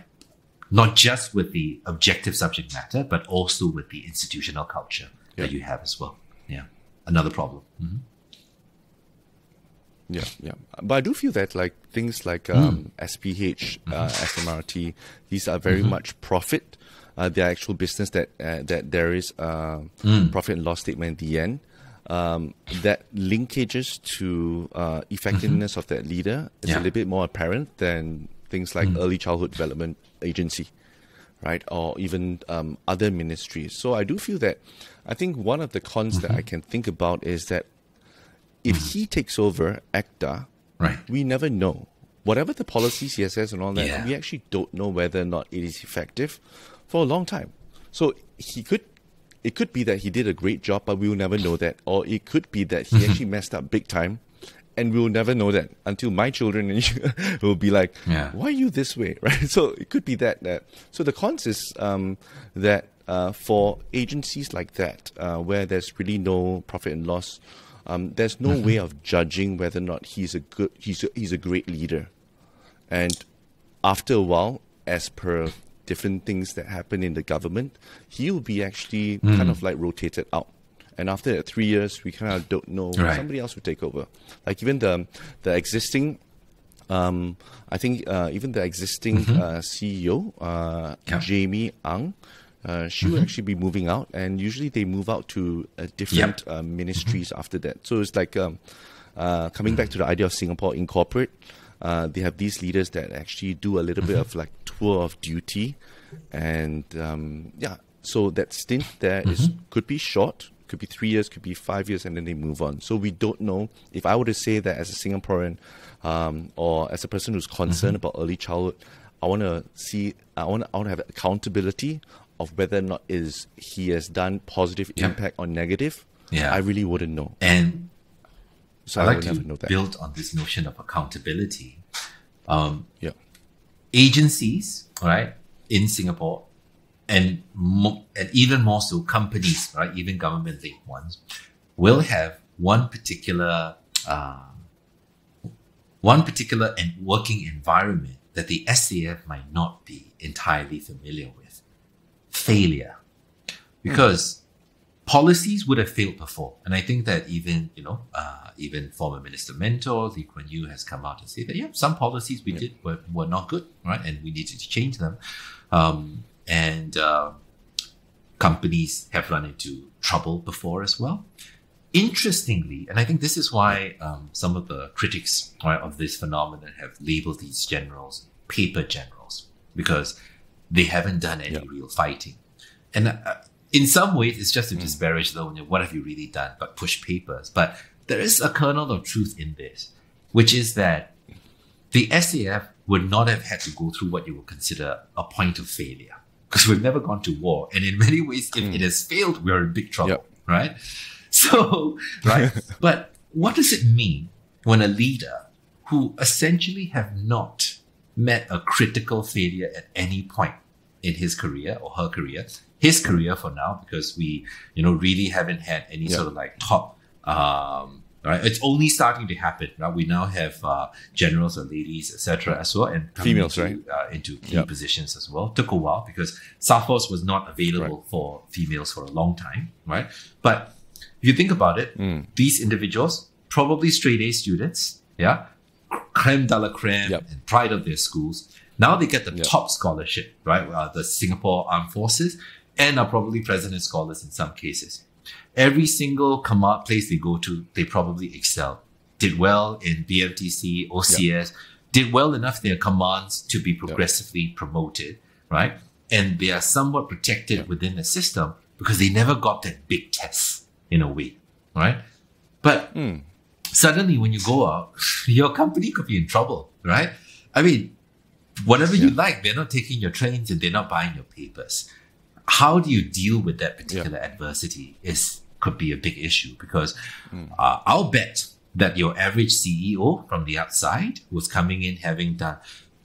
Not just with the objective subject matter, but also with the institutional culture yeah. that you have as well. Yeah. Another problem. Mm-hmm. Yeah, yeah. But I do feel that, like, things like um, mm. S P H, mm-hmm. uh, S M R T, these are very mm-hmm. much profit. Uh, they are actual business that uh, that there is uh, mm. profit and loss statement at the end. Um, that linkages to uh, effectiveness mm-hmm. of that leader is yeah. a little bit more apparent than things like mm. early childhood development agency, right? Or even um, other ministries. So I do feel that, I think one of the cons mm-hmm. that I can think about is that if mm. he takes over A C T A, right. we never know. Whatever the policies he has and all that, yeah. we actually don't know whether or not it is effective for a long time. So he could, it could be that he did a great job, but we will never know that. Or it could be that he actually messed up big time, and we will never know that until my children and you will be like, yeah. why are you this way, right? So it could be that. that. So the cons is um, that uh, for agencies like that, uh, where there's really no profit and loss, Um, there's no way of judging whether or not he's a good, he's a, he's a great leader. And after a while, as per different things that happen in the government, he'll be actually mm. kind of like rotated out. And after that three years, we kind of don't know. Right. Somebody else will take over. Like even the the existing, um, I think uh, even the existing mm-hmm. uh, C E O, uh, yeah. Jamie Ang. Uh, she mm-hmm. will actually be moving out, and usually they move out to uh, different yep. uh, ministries mm-hmm. after that. So it's like um, uh, coming mm-hmm. back to the idea of Singapore Incorporate, uh, they have these leaders that actually do a little mm-hmm. bit of like tour of duty. And um, yeah, so that stint there mm-hmm. is could be short, could be three years, could be five years, and then they move on. So we don't know. If I were to say that as a Singaporean um, or as a person who's concerned mm-hmm. about early childhood, I want to see, I want to I wanna have accountability of whether or not is he has done positive yeah. impact or negative, yeah. I really wouldn't know. And so I, I like to know that. Build on this notion of accountability. Um, yeah. Agencies, right, in Singapore, and mo and even more so companies, right, even government-linked ones, will have one particular, uh, one particular and working environment that the S A F might not be entirely familiar with. Failure, because policies would have failed before, and I think that even you know, uh, even former Minister Mentor Lee Kuan Yew has come out and said that yeah, some policies we yeah. did were, were not good, right, and we needed to change them. Um, and uh, companies have run into trouble before as well. Interestingly, and I think this is why um, some of the critics right, of this phenomenon have labeled these generals paper generals, because they haven't done any yep. real fighting. And uh, in some ways, it's just to disparage though, what have you really done but push papers? But there is a kernel of truth in this, which is that the S A F would not have had to go through what you would consider a point of failure, because we've never gone to war. And in many ways, if mm. it has failed, we're in big trouble, yep. right? So, right. But what does it mean when a leader who essentially have not met a critical failure at any point in his career or her career, his career for now, because we, you know, really haven't had any yeah. sort of like top, um, right? It's only starting to happen, right? We now have uh, generals or ladies, et cetera, as well, and females, into, right? Uh, into key yeah. positions as well. Took a while because S A F O S was not available right. for females for a long time, right? But if you think about it, mm. these individuals, probably straight A students, yeah. creme de la creme yep. and pride of their schools. Now they get the yep. top scholarship, right? Uh, the Singapore Armed Forces, and are probably president scholars in some cases. Every single command place they go to, they probably excel. Did well in B M T C, O C S, yep. did well enough in their commands to be progressively yep. promoted, right? And they are somewhat protected yep. within the system because they never got that big test in a way, right? But mm. suddenly, when you go out, your company could be in trouble, right? I mean, whatever yeah. you like, they're not taking your trains and they're not buying your papers. How do you deal with that particular yeah. adversity is could be a big issue, because mm. uh, I'll bet that your average C E O from the outside who's coming in having done,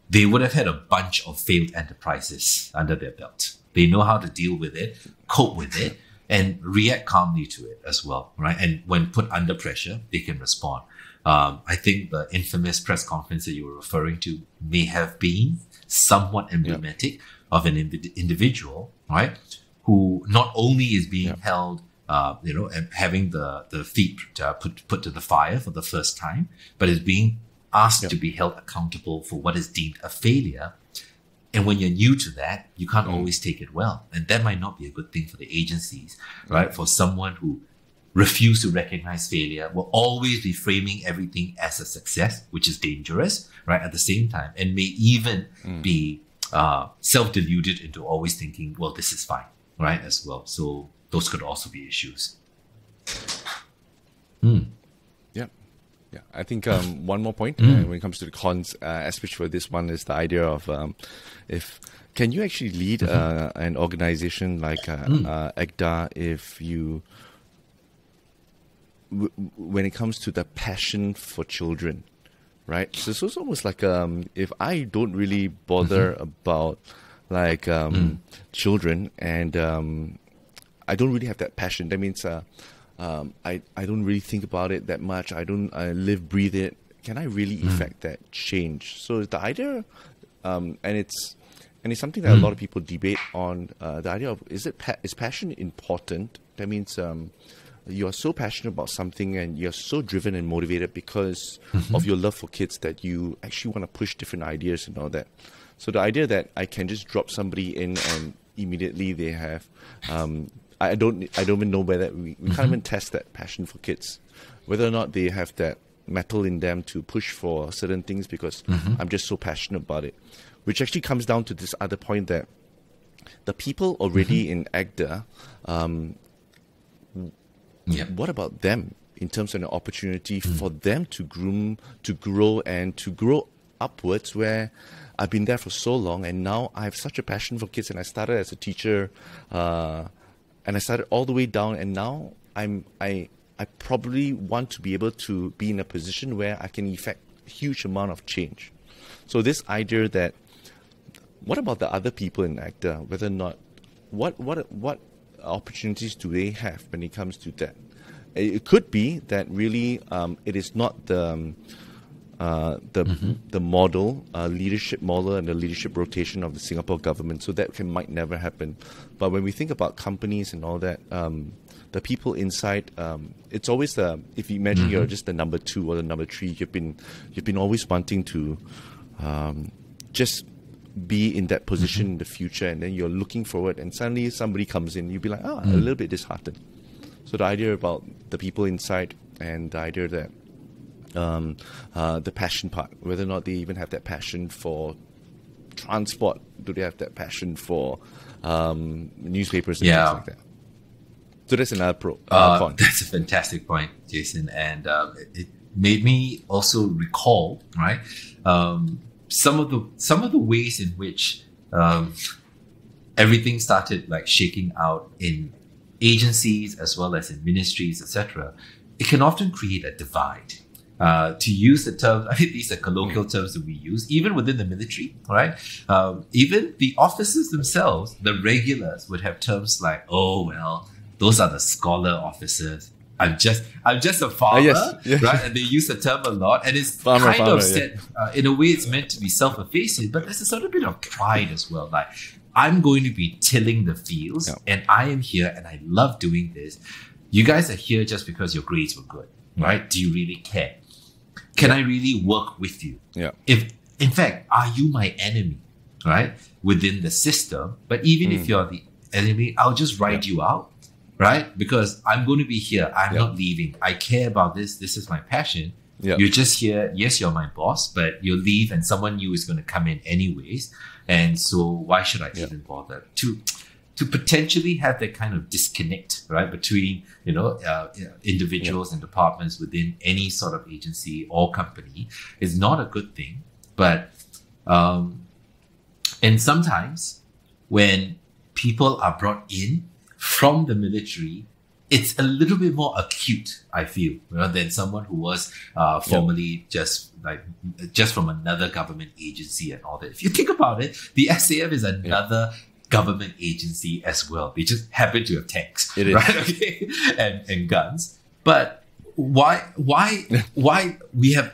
they would have had a bunch of failed enterprises under their belt. They know how to deal with it, cope with it, and react calmly to it as well, right? And when put under pressure, they can respond. Um, I think the infamous press conference that you were referring to may have been somewhat emblematic yeah. of an indiv individual, right, who not only is being yeah. held, uh, you know, and having the the feet uh, put put to the fire for the first time, but is being asked yeah. to be held accountable for what is deemed a failure. And when you're new to that, you can't mm. always take it well. And that might not be a good thing for the agencies, right? Mm. For someone who refused to recognize failure, will always be framing everything as a success, which is dangerous, right? At the same time, and may even mm. be uh, self-deluded into always thinking, well, this is fine, right? As well. So those could also be issues. Mm. Yeah. Yeah, I think um, one more point mm. uh, when it comes to the cons uh, aspect for this one is the idea of um, if can you actually lead uh, an organization like uh, mm. uh, E C D A if you, w when it comes to the passion for children, right? So, so it's almost like um, if I don't really bother mm-hmm. about like um, mm. children and um, I don't really have that passion, that means uh, Um, I, I don't really think about it that much. I don't I live, breathe it. Can I really mm. effect that change? So the idea, um, and it's and it's something that mm. a lot of people debate on, uh, the idea of is it pa is passion important? That means um, you are so passionate about something and you're so driven and motivated because mm-hmm. of your love for kids that you actually want to push different ideas and all that. So the idea that I can just drop somebody in and immediately they have... Um, I don't. I don't even know whether we, we can't even test that passion for kids, whether or not they have that metal in them to push for certain things. Because mm-hmm. I'm just so passionate about it, which actually comes down to this other point that the people already mm-hmm. in E C D A. Um, yep. What about them in terms of an opportunity mm-hmm. for them to groom, to grow, and to grow upwards where? I've been there for so long, and now I have such a passion for kids, and I started as a teacher. Uh, And I started all the way down, and now I'm I I probably want to be able to be in a position where I can effect a huge amount of change. So this idea that what about the other people in E C D A? Whether or not what what what opportunities do they have when it comes to that? It could be that really um, it is not the um, uh, the mm-hmm. the model uh, leadership model and the leadership rotation of the Singapore government, so that can might never happen. But when we think about companies and all that, um, the people inside, um, it's always the if you imagine mm-hmm. you're just the number two or the number three, you've been you've been always wanting to um, just be in that position mm-hmm. in the future, and then you're looking forward, and suddenly somebody comes in, you'll be like, oh, mm-hmm. a little bit disheartened. So the idea about the people inside and the idea that. Um, uh, the passion part, whether or not they even have that passion for transport, do they have that passion for um, newspapers and yeah. things like that? So that's another pro. Uh, uh, that's a fantastic point, Jason, and um, it, it made me also recall right um, some of the some of the ways in which um, everything started like shaking out in agencies as well as in ministries, et cetera. It can often create a divide. Uh, to use the terms, I mean, these are colloquial terms that we use, even within the military, right? Um, even the officers themselves, the regulars, would have terms like, "Oh well, those are the scholar officers. I'm just, I'm just a farmer, uh, yes, yes. right?" And they use the term a lot, and it's farmer, kind farmer, of said yeah. uh, in a way. It's meant to be self-effacing, but there's a sort of bit of pride as well, like. I'm going to be tilling the fields, yeah. and I am here, and I love doing this. You guys are here just because your grades were good, right? Do you really care? Can yeah. I really work with you? Yeah. If, in fact, are you my enemy, right? Within the system. But even mm. if you're the enemy, I'll just ride yeah. you out, right? Because I'm going to be here. I'm yeah. not leaving. I care about this. This is my passion. Yeah. You're just here. Yes, you're my boss, but you'll leave and someone new is going to come in anyways. And so why should I yeah. even bother to... to potentially have that kind of disconnect, right, between, you know, uh, individuals yeah. and departments within any sort of agency or company is not a good thing. But um, And sometimes when people are brought in from the military, it's a little bit more acute, I feel, you know, than someone who was uh, formerly yep. just like just from another government agency and all that. If you think about it, the S A F is another yep. government agency as well. They just happen to have tanks, it right? Is. Okay, and and guns. But why why why we have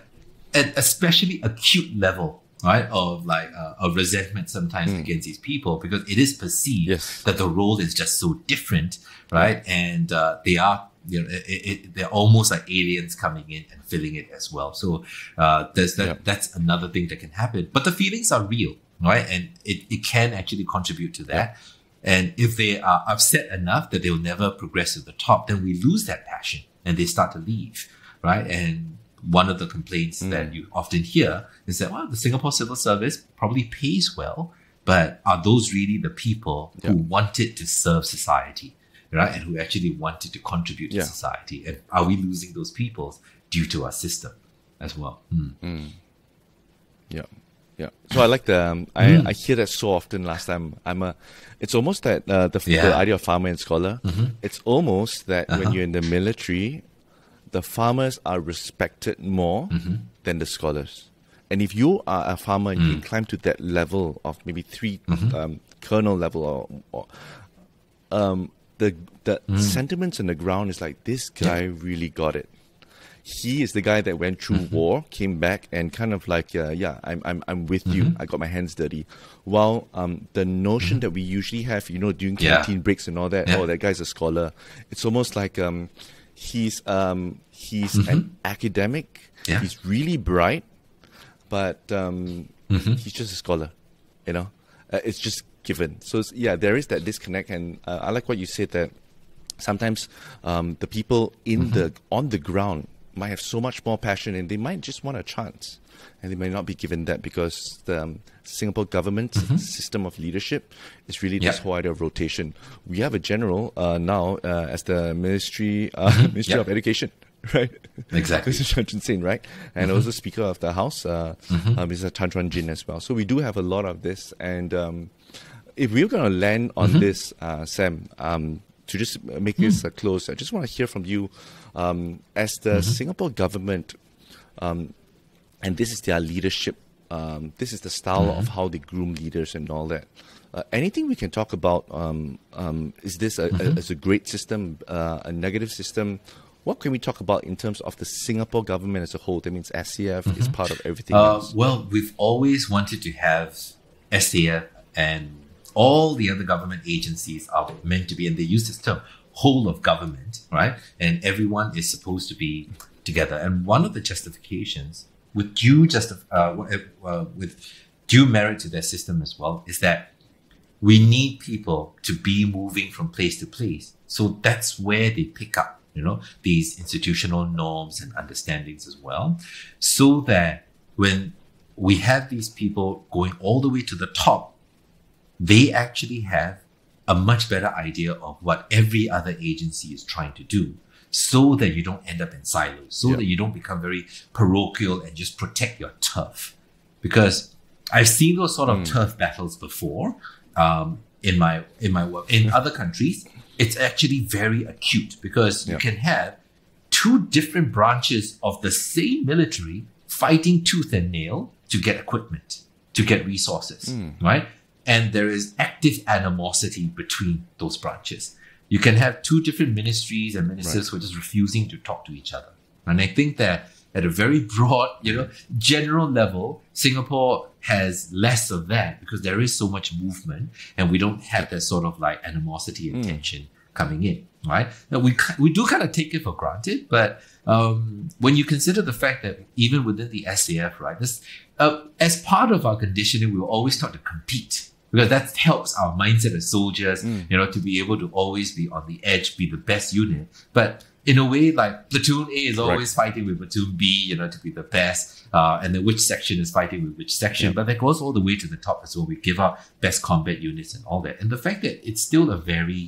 an especially acute level, right, of like uh, of resentment sometimes mm. against these people, because it is perceived yes. that the role is just so different, right? And uh, they are, you know, it, it, they're almost like aliens coming in and filling it as well. So uh, there's that. Yep. That's another thing that can happen. But the feelings are real, right? And it, it can actually contribute to that. Yep. And if they are upset enough that they'll never progress to the top, then we lose that passion and they start to leave, right? And one of the complaints mm. that you often hear is that, well, the Singapore Civil Service probably pays well, but are those really the people yeah. who wanted to serve society, right? And who actually wanted to contribute yeah. to society? And are we losing those people due to our system as well? Mm. Mm. Yeah. Yeah. So I like the, um, I, mm. I hear that so often last time. I'm a, it's almost that, uh, the, yeah. the idea of farmer and scholar. Mm-hmm. It's almost that uh-huh. when you're in the military, the farmers are respected more mm-hmm. than the scholars. And if you are a farmer and mm. you climb to that level of maybe three mm-hmm. um, colonel level, or, or um, the the mm. sentiments on the ground is like, this guy yeah. really got it. He is the guy that went through mm-hmm. war, came back, and kind of like, uh, yeah, I'm I'm I'm with mm-hmm. you. I got my hands dirty. While um, the notion mm-hmm. that we usually have, you know, during canteen yeah. breaks and all that, yeah. oh, that guy's a scholar. It's almost like um. He's um he's mm-hmm. an academic. Yeah. He's really bright, but um mm-hmm. he's just a scholar, you know. Uh, it's just given. So it's, yeah, there is that disconnect, and uh, I like what you said that sometimes um the people in mm-hmm. the on the ground might have so much more passion, and they might just want a chance, and they may not be given that because the um, Singapore government mm-hmm. system of leadership is really yep. this whole idea of rotation. We have a general uh, now uh, as the Ministry uh, Ministry yep. of Education, right? Exactly. Mister Tan Chuan Jin, right? And mm-hmm. also Speaker of the House, uh, mm-hmm. uh, Mister Tan Chuan Jin as well. So we do have a lot of this, and um, if we're going to land on mm-hmm. this, uh, Sam, um, to just make mm-hmm. this uh, close, I just want to hear from you um, as the mm-hmm. Singapore government. Um, And this is their leadership. Um, this is the style mm-hmm. of how they groom leaders and all that. Uh, anything we can talk about? Um, um, is this a, mm-hmm. a, is a great system, uh, a negative system? What can we talk about in terms of the Singapore government as a whole? That means S A F mm-hmm. is part of everything uh, else. Well, we've always wanted to have S A F, and all the other government agencies are meant to be, and they use this term, whole of government, right? And everyone is supposed to be together. And one of the justifications, with due just uh, uh, with due merit to their system as well, is that we need people to be moving from place to place. So that's where they pick up, you know, these institutional norms and understandings as well, so that when we have these people going all the way to the top, they actually have a much better idea of what every other agency is trying to do, so that you don't end up in silos, so yeah. that you don't become very parochial and just protect your turf. Because I've seen those sort of mm. turf battles before um, in my in my work. In other countries, it's actually very acute, because yeah. you can have two different branches of the same military fighting tooth and nail to get equipment, to get resources, mm. right? And there is active animosity between those branches. You can have two different ministries and ministers right. who are just refusing to talk to each other. And I think that at a very broad, you know, general level, Singapore has less of that, because there is so much movement and we don't have that sort of like animosity and mm. tension coming in, right? Now, we we do kind of take it for granted, but um, when you consider the fact that even within the S A F, right, this, uh, as part of our conditioning, we were always taught to compete, because that helps our mindset as soldiers, mm. you know, to be able to always be on the edge, be the best unit. But in a way, like platoon A is always right. fighting with platoon B, you know, to be the best. Uh, and then which section is fighting with which section. Yeah. But that goes all the way to the top as well. We give out best combat units and all that. And the fact that it's still a very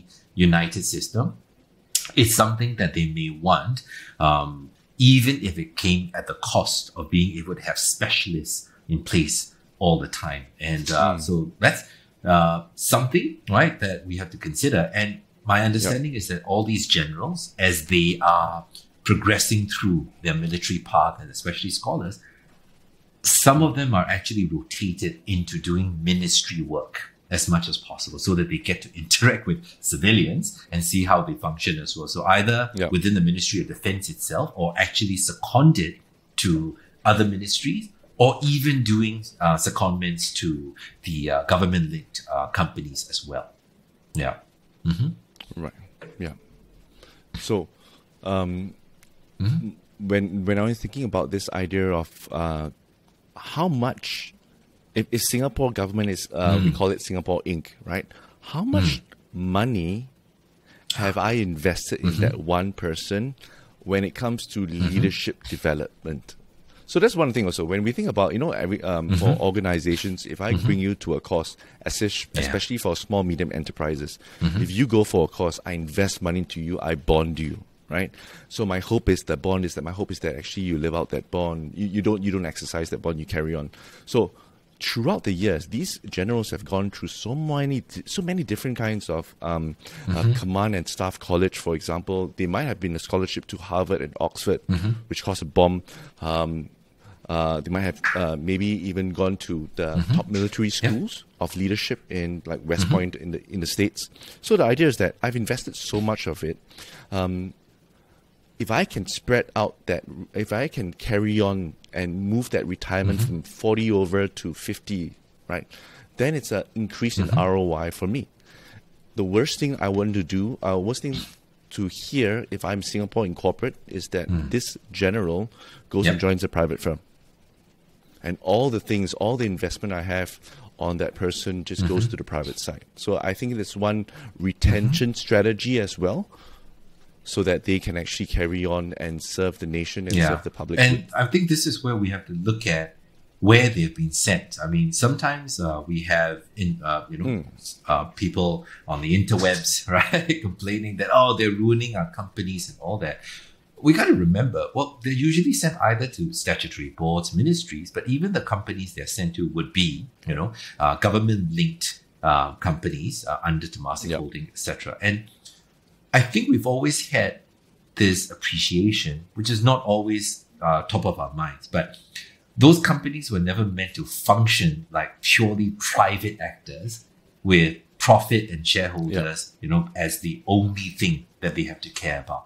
united system, it's something that they may want, um, even if it came at the cost of being able to have specialists in place all the time. And uh, mm. so that's uh, something, right, that we have to consider. And my understanding yep. is that all these generals, as they are progressing through their military path, and especially scholars, some of them are actually rotated into doing ministry work as much as possible so that they get to interact with civilians and see how they function as well. So either yep. within the Ministry of Defense itself, or actually seconded to other ministries, or even doing uh, secondments to the uh, government-linked uh, companies as well. Yeah. Mm-hmm. Right. Yeah. So um, mm-hmm. when, when I was thinking about this idea of uh, how much, if, if Singapore government is, uh, mm. we call it Singapore Incorporated, right? How much mm. money have I invested in mm-hmm. that one person when it comes to leadership mm-hmm. development? So that's one thing also. When we think about, you know, every, um, mm-hmm. for organizations, if I mm-hmm. bring you to a course, especially yeah. for small, medium enterprises, mm-hmm. if you go for a course, I invest money into you, I bond you, right? So my hope is that bond is that my hope is that actually you live out that bond. You, you don't you don't exercise that bond, you carry on. So throughout the years, these generals have gone through so many, so many different kinds of um, mm-hmm. uh, command and staff college, for example. They might have been a scholarship to Harvard and Oxford, mm-hmm. which cost a bomb. Um, Uh, they might have uh, maybe even gone to the mm-hmm. top military schools yeah. of leadership in like West mm-hmm. Point in the in the States. So the idea is that I've invested so much of it. Um, if I can spread out that, if I can carry on and move that retirement mm-hmm. from forty over to fifty, right, then it's an increase in mm-hmm. R O I for me. The worst thing I want to do, uh, worst thing to hear if I'm Singapore Incorporated is that mm. this general goes yep. and joins a private firm. And all the things, all the investment I have on that person just mm-hmm. goes to the private side. So I think it's one retention mm-hmm. strategy as well, so that they can actually carry on and serve the nation and yeah. serve the public. And I think this is where we have to look at where they've been sent. I mean, sometimes uh, we have in, uh, you know mm. uh, people on the interwebs, right, complaining that, oh, they're ruining our companies and all that. We got to remember, well, they're usually sent either to statutory boards, ministries, but even the companies they're sent to would be, you know, uh, government-linked uh, companies uh, under Temasek yep. Holding, et cetera. And I think we've always had this appreciation, which is not always uh, top of our minds, but those companies were never meant to function like purely private actors with profit and shareholders, yep. you know, as the only thing that they have to care about.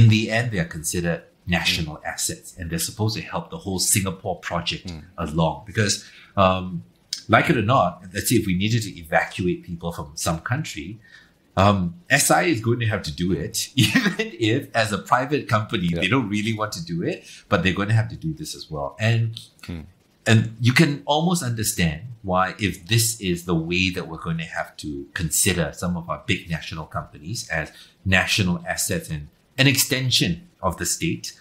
In the end, they are considered national mm. assets, and they're supposed to help the whole Singapore project mm. along. Because, um, like it or not, let's say if we needed to evacuate people from some country, um, S I is going to have to do it, even if as a private company, yeah. they don't really want to do it, but they're going to have to do this as well. And, mm. and you can almost understand why, if this is the way that we're going to have to consider some of our big national companies as national assets and an extension of the state,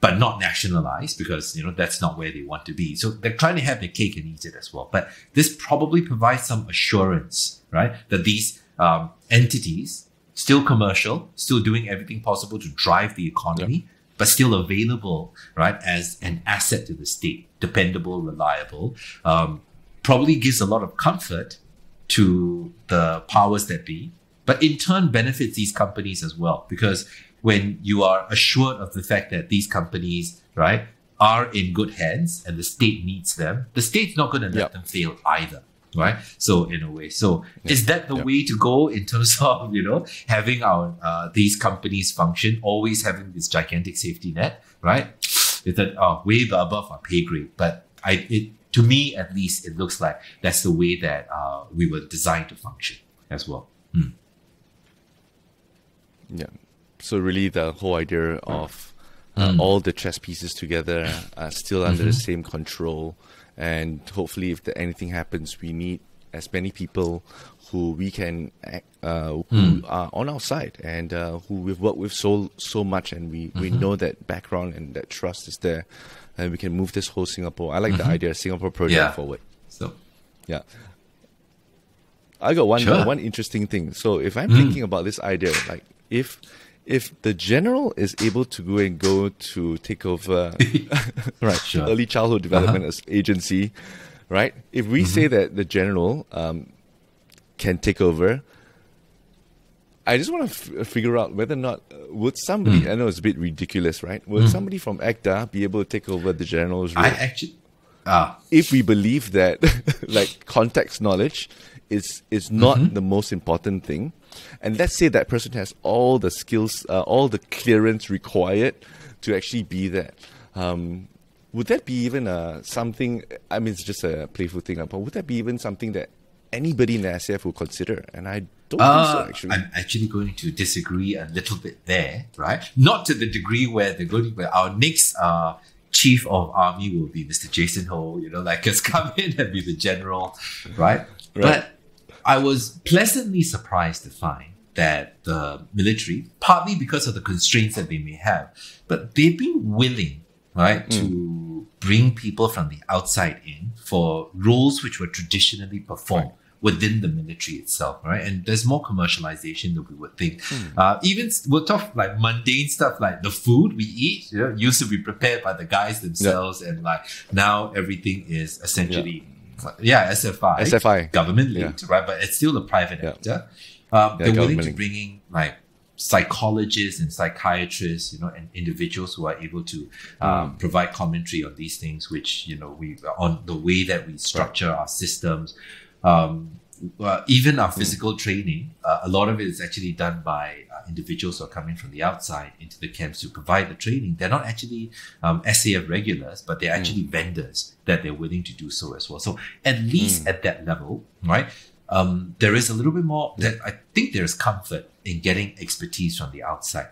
but not nationalized, because, you know, that's not where they want to be. So they're trying to have their cake and eat it as well. But this probably provides some assurance, right, that these um, entities, still commercial, still doing everything possible to drive the economy, yep. but still available, right, as an asset to the state, dependable, reliable, um, probably gives a lot of comfort to the powers that be, but in turn benefits these companies as well, because when you are assured of the fact that these companies, right, are in good hands and the state needs them, the state's not going to let yep. them fail either, right? So in a way, so yep. is that the yep. way to go in terms of, you know, having our uh, these companies function, always having this gigantic safety net, right? It's that uh, way above our pay grade, but I, it, to me at least, it looks like that's the way that uh, we were designed to function as well. Mm. Yeah. So really the whole idea of uh, mm. all the chess pieces together are still under mm-hmm. the same control. And hopefully if the, anything happens, we need as many people who we can, uh, who mm. are on our side and uh, who we've worked with so so much. And we, mm-hmm. we know that background and that trust is there. And we can move this whole Singapore. I like mm-hmm. the idea of Singapore project yeah. forward. So, yeah. I got one, sure. one interesting thing. So if I'm mm. thinking about this idea, like if... if the general is able to go and go to take over right, sure. early childhood development uh-huh. agency, right? If we mm-hmm. say that the general um, can take over, I just want to f figure out whether or not uh, would somebody, mm. I know it's a bit ridiculous, right? Will mm. somebody from A C T A be able to take over the general's role? I actually, ah. If we believe that like context knowledge is, is not mm-hmm. the most important thing, and let's say that person has all the skills, uh, all the clearance required to actually be that. Um, would that be even uh, something, I mean, it's just a playful thing, but would that be even something that anybody in the S A F will consider? And I Don't uh, so, actually. I'm actually going to disagree a little bit there, right? Not to the degree where they're going to, but our next uh, chief of army will be Mister Jason Ho, you know, like just come in and be the general, right? right? But I was pleasantly surprised to find that the military, partly because of the constraints that they may have, but they've been willing, right, mm. to bring people from the outside in for roles which were traditionally performed. Right. Within the military itself, right? And there's more commercialization than we would think. Mm. Uh, even we'll talk like mundane stuff like the food we eat, you know, used to be prepared by the guys themselves, yeah. and like now everything is essentially, yeah, yeah S F I, S F I, government linked, yeah. right? But it's still the private yeah. actor. Um, yeah, they're willing to bring in like psychologists and psychiatrists, you know, and individuals who are able to um, mm. provide commentary on these things, which you know we on the way that we structure right. our systems. Um, uh, even our physical mm. training, uh, a lot of it is actually done by uh, individuals who are coming from the outside into the camps to provide the training. They're not actually um, S A F regulars, but they're actually mm. vendors that they're willing to do so as well. So at least mm. at that level, right, um, there is a little bit more, that I think there is comfort in getting expertise from the outside.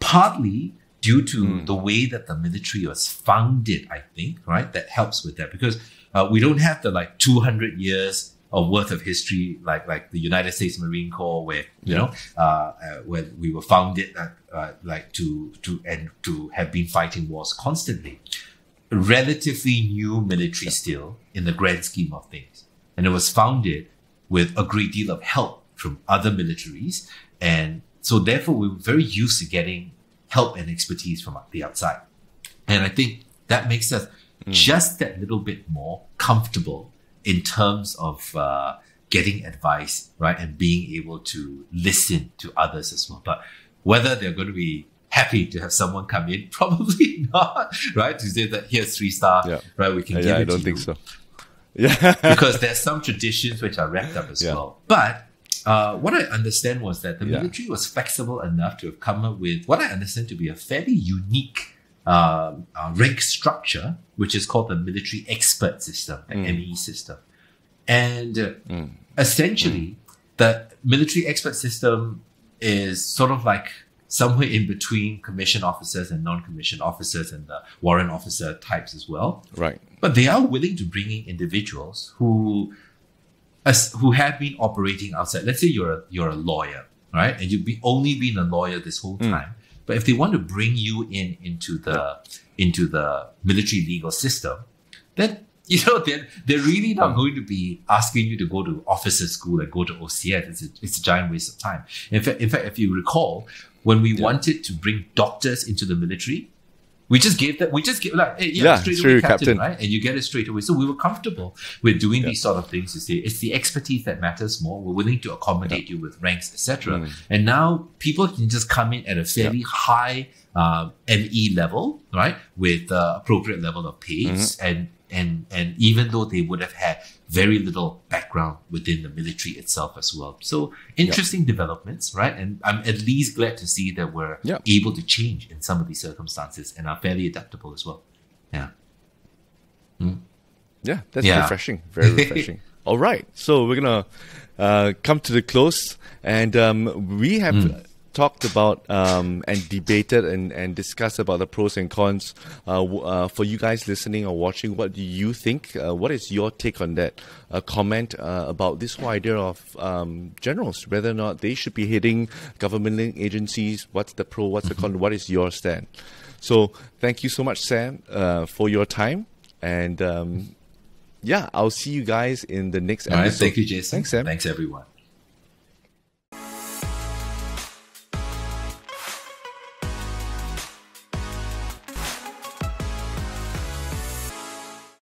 Partly due to mm. the way that the military was founded, I think, right, that helps with that because Uh, we don't have the like two hundred years of worth of history like like the United States Marine Corps where you know uh, uh, where we were founded uh, uh, like to to and to have been fighting wars constantly. Relatively new military still in the grand scheme of things, and it was founded with a great deal of help from other militaries, and so therefore we were very used to getting help and expertise from the outside, and I think that makes us. Mm. Just that little bit more comfortable in terms of uh, getting advice, right? And being able to listen to others as well. But whether they're going to be happy to have someone come in, probably not, right? To say that here's three star, yeah. right? We can yeah, give yeah, it I don't to think you. So. Yeah. Because there's some traditions which are wrapped up as yeah. well. But uh, what I understand was that the yeah. military was flexible enough to have come up with what I understand to be a fairly unique Uh, uh, rank structure, which is called the military expert system, the mm. M E system. And uh, mm. essentially, mm. the military expert system is sort of like somewhere in between commissioned officers and non-commissioned officers and the warrant officer types as well. Right. But they are willing to bring in individuals who, as, who have been operating outside. Let's say you're a, you're a lawyer, right? And you've be, only been a lawyer this whole mm. time. But if they want to bring you in into the into the military legal system, then you know they're, they're really not going to be asking you to go to officer school and go to O C S. It's a, it's a giant waste of time. In fact, in fact, if you recall, when we yeah. wanted to bring doctors into the military, we just gave that. We just gave like hey, yeah, yeah straight away captain, captain, right? And you get it straight away. So we were comfortable with doing yeah. these sort of things. To say it's the expertise that matters more. We're willing to accommodate yeah. you with ranks, et cetera. Mm. And now people can just come in at a fairly yeah. high uh, M E level, right, with uh, appropriate level of pay, mm-hmm. and and and even though they would have had very little background within the military itself as well. So interesting yep. developments, right? And I'm at least glad to see that we're yep. able to change in some of these circumstances and are fairly adaptable as well. Yeah. Mm. Yeah, that's yeah. refreshing. Very refreshing. All right. So we're going to uh, come to the close. And um, we have... Mm. talked about um, and debated and, and discussed about the pros and cons. Uh, uh, for you guys listening or watching, what do you think? Uh, what is your take on that? A comment uh, about this whole idea of um, generals, whether or not they should be heading government agencies. What's the pro? What's the con? What is your stand? So thank you so much, Sam, uh, for your time. And um, yeah, I'll see you guys in the next episode. All right, thank you, Jason. Thanks, Sam. Thanks, everyone.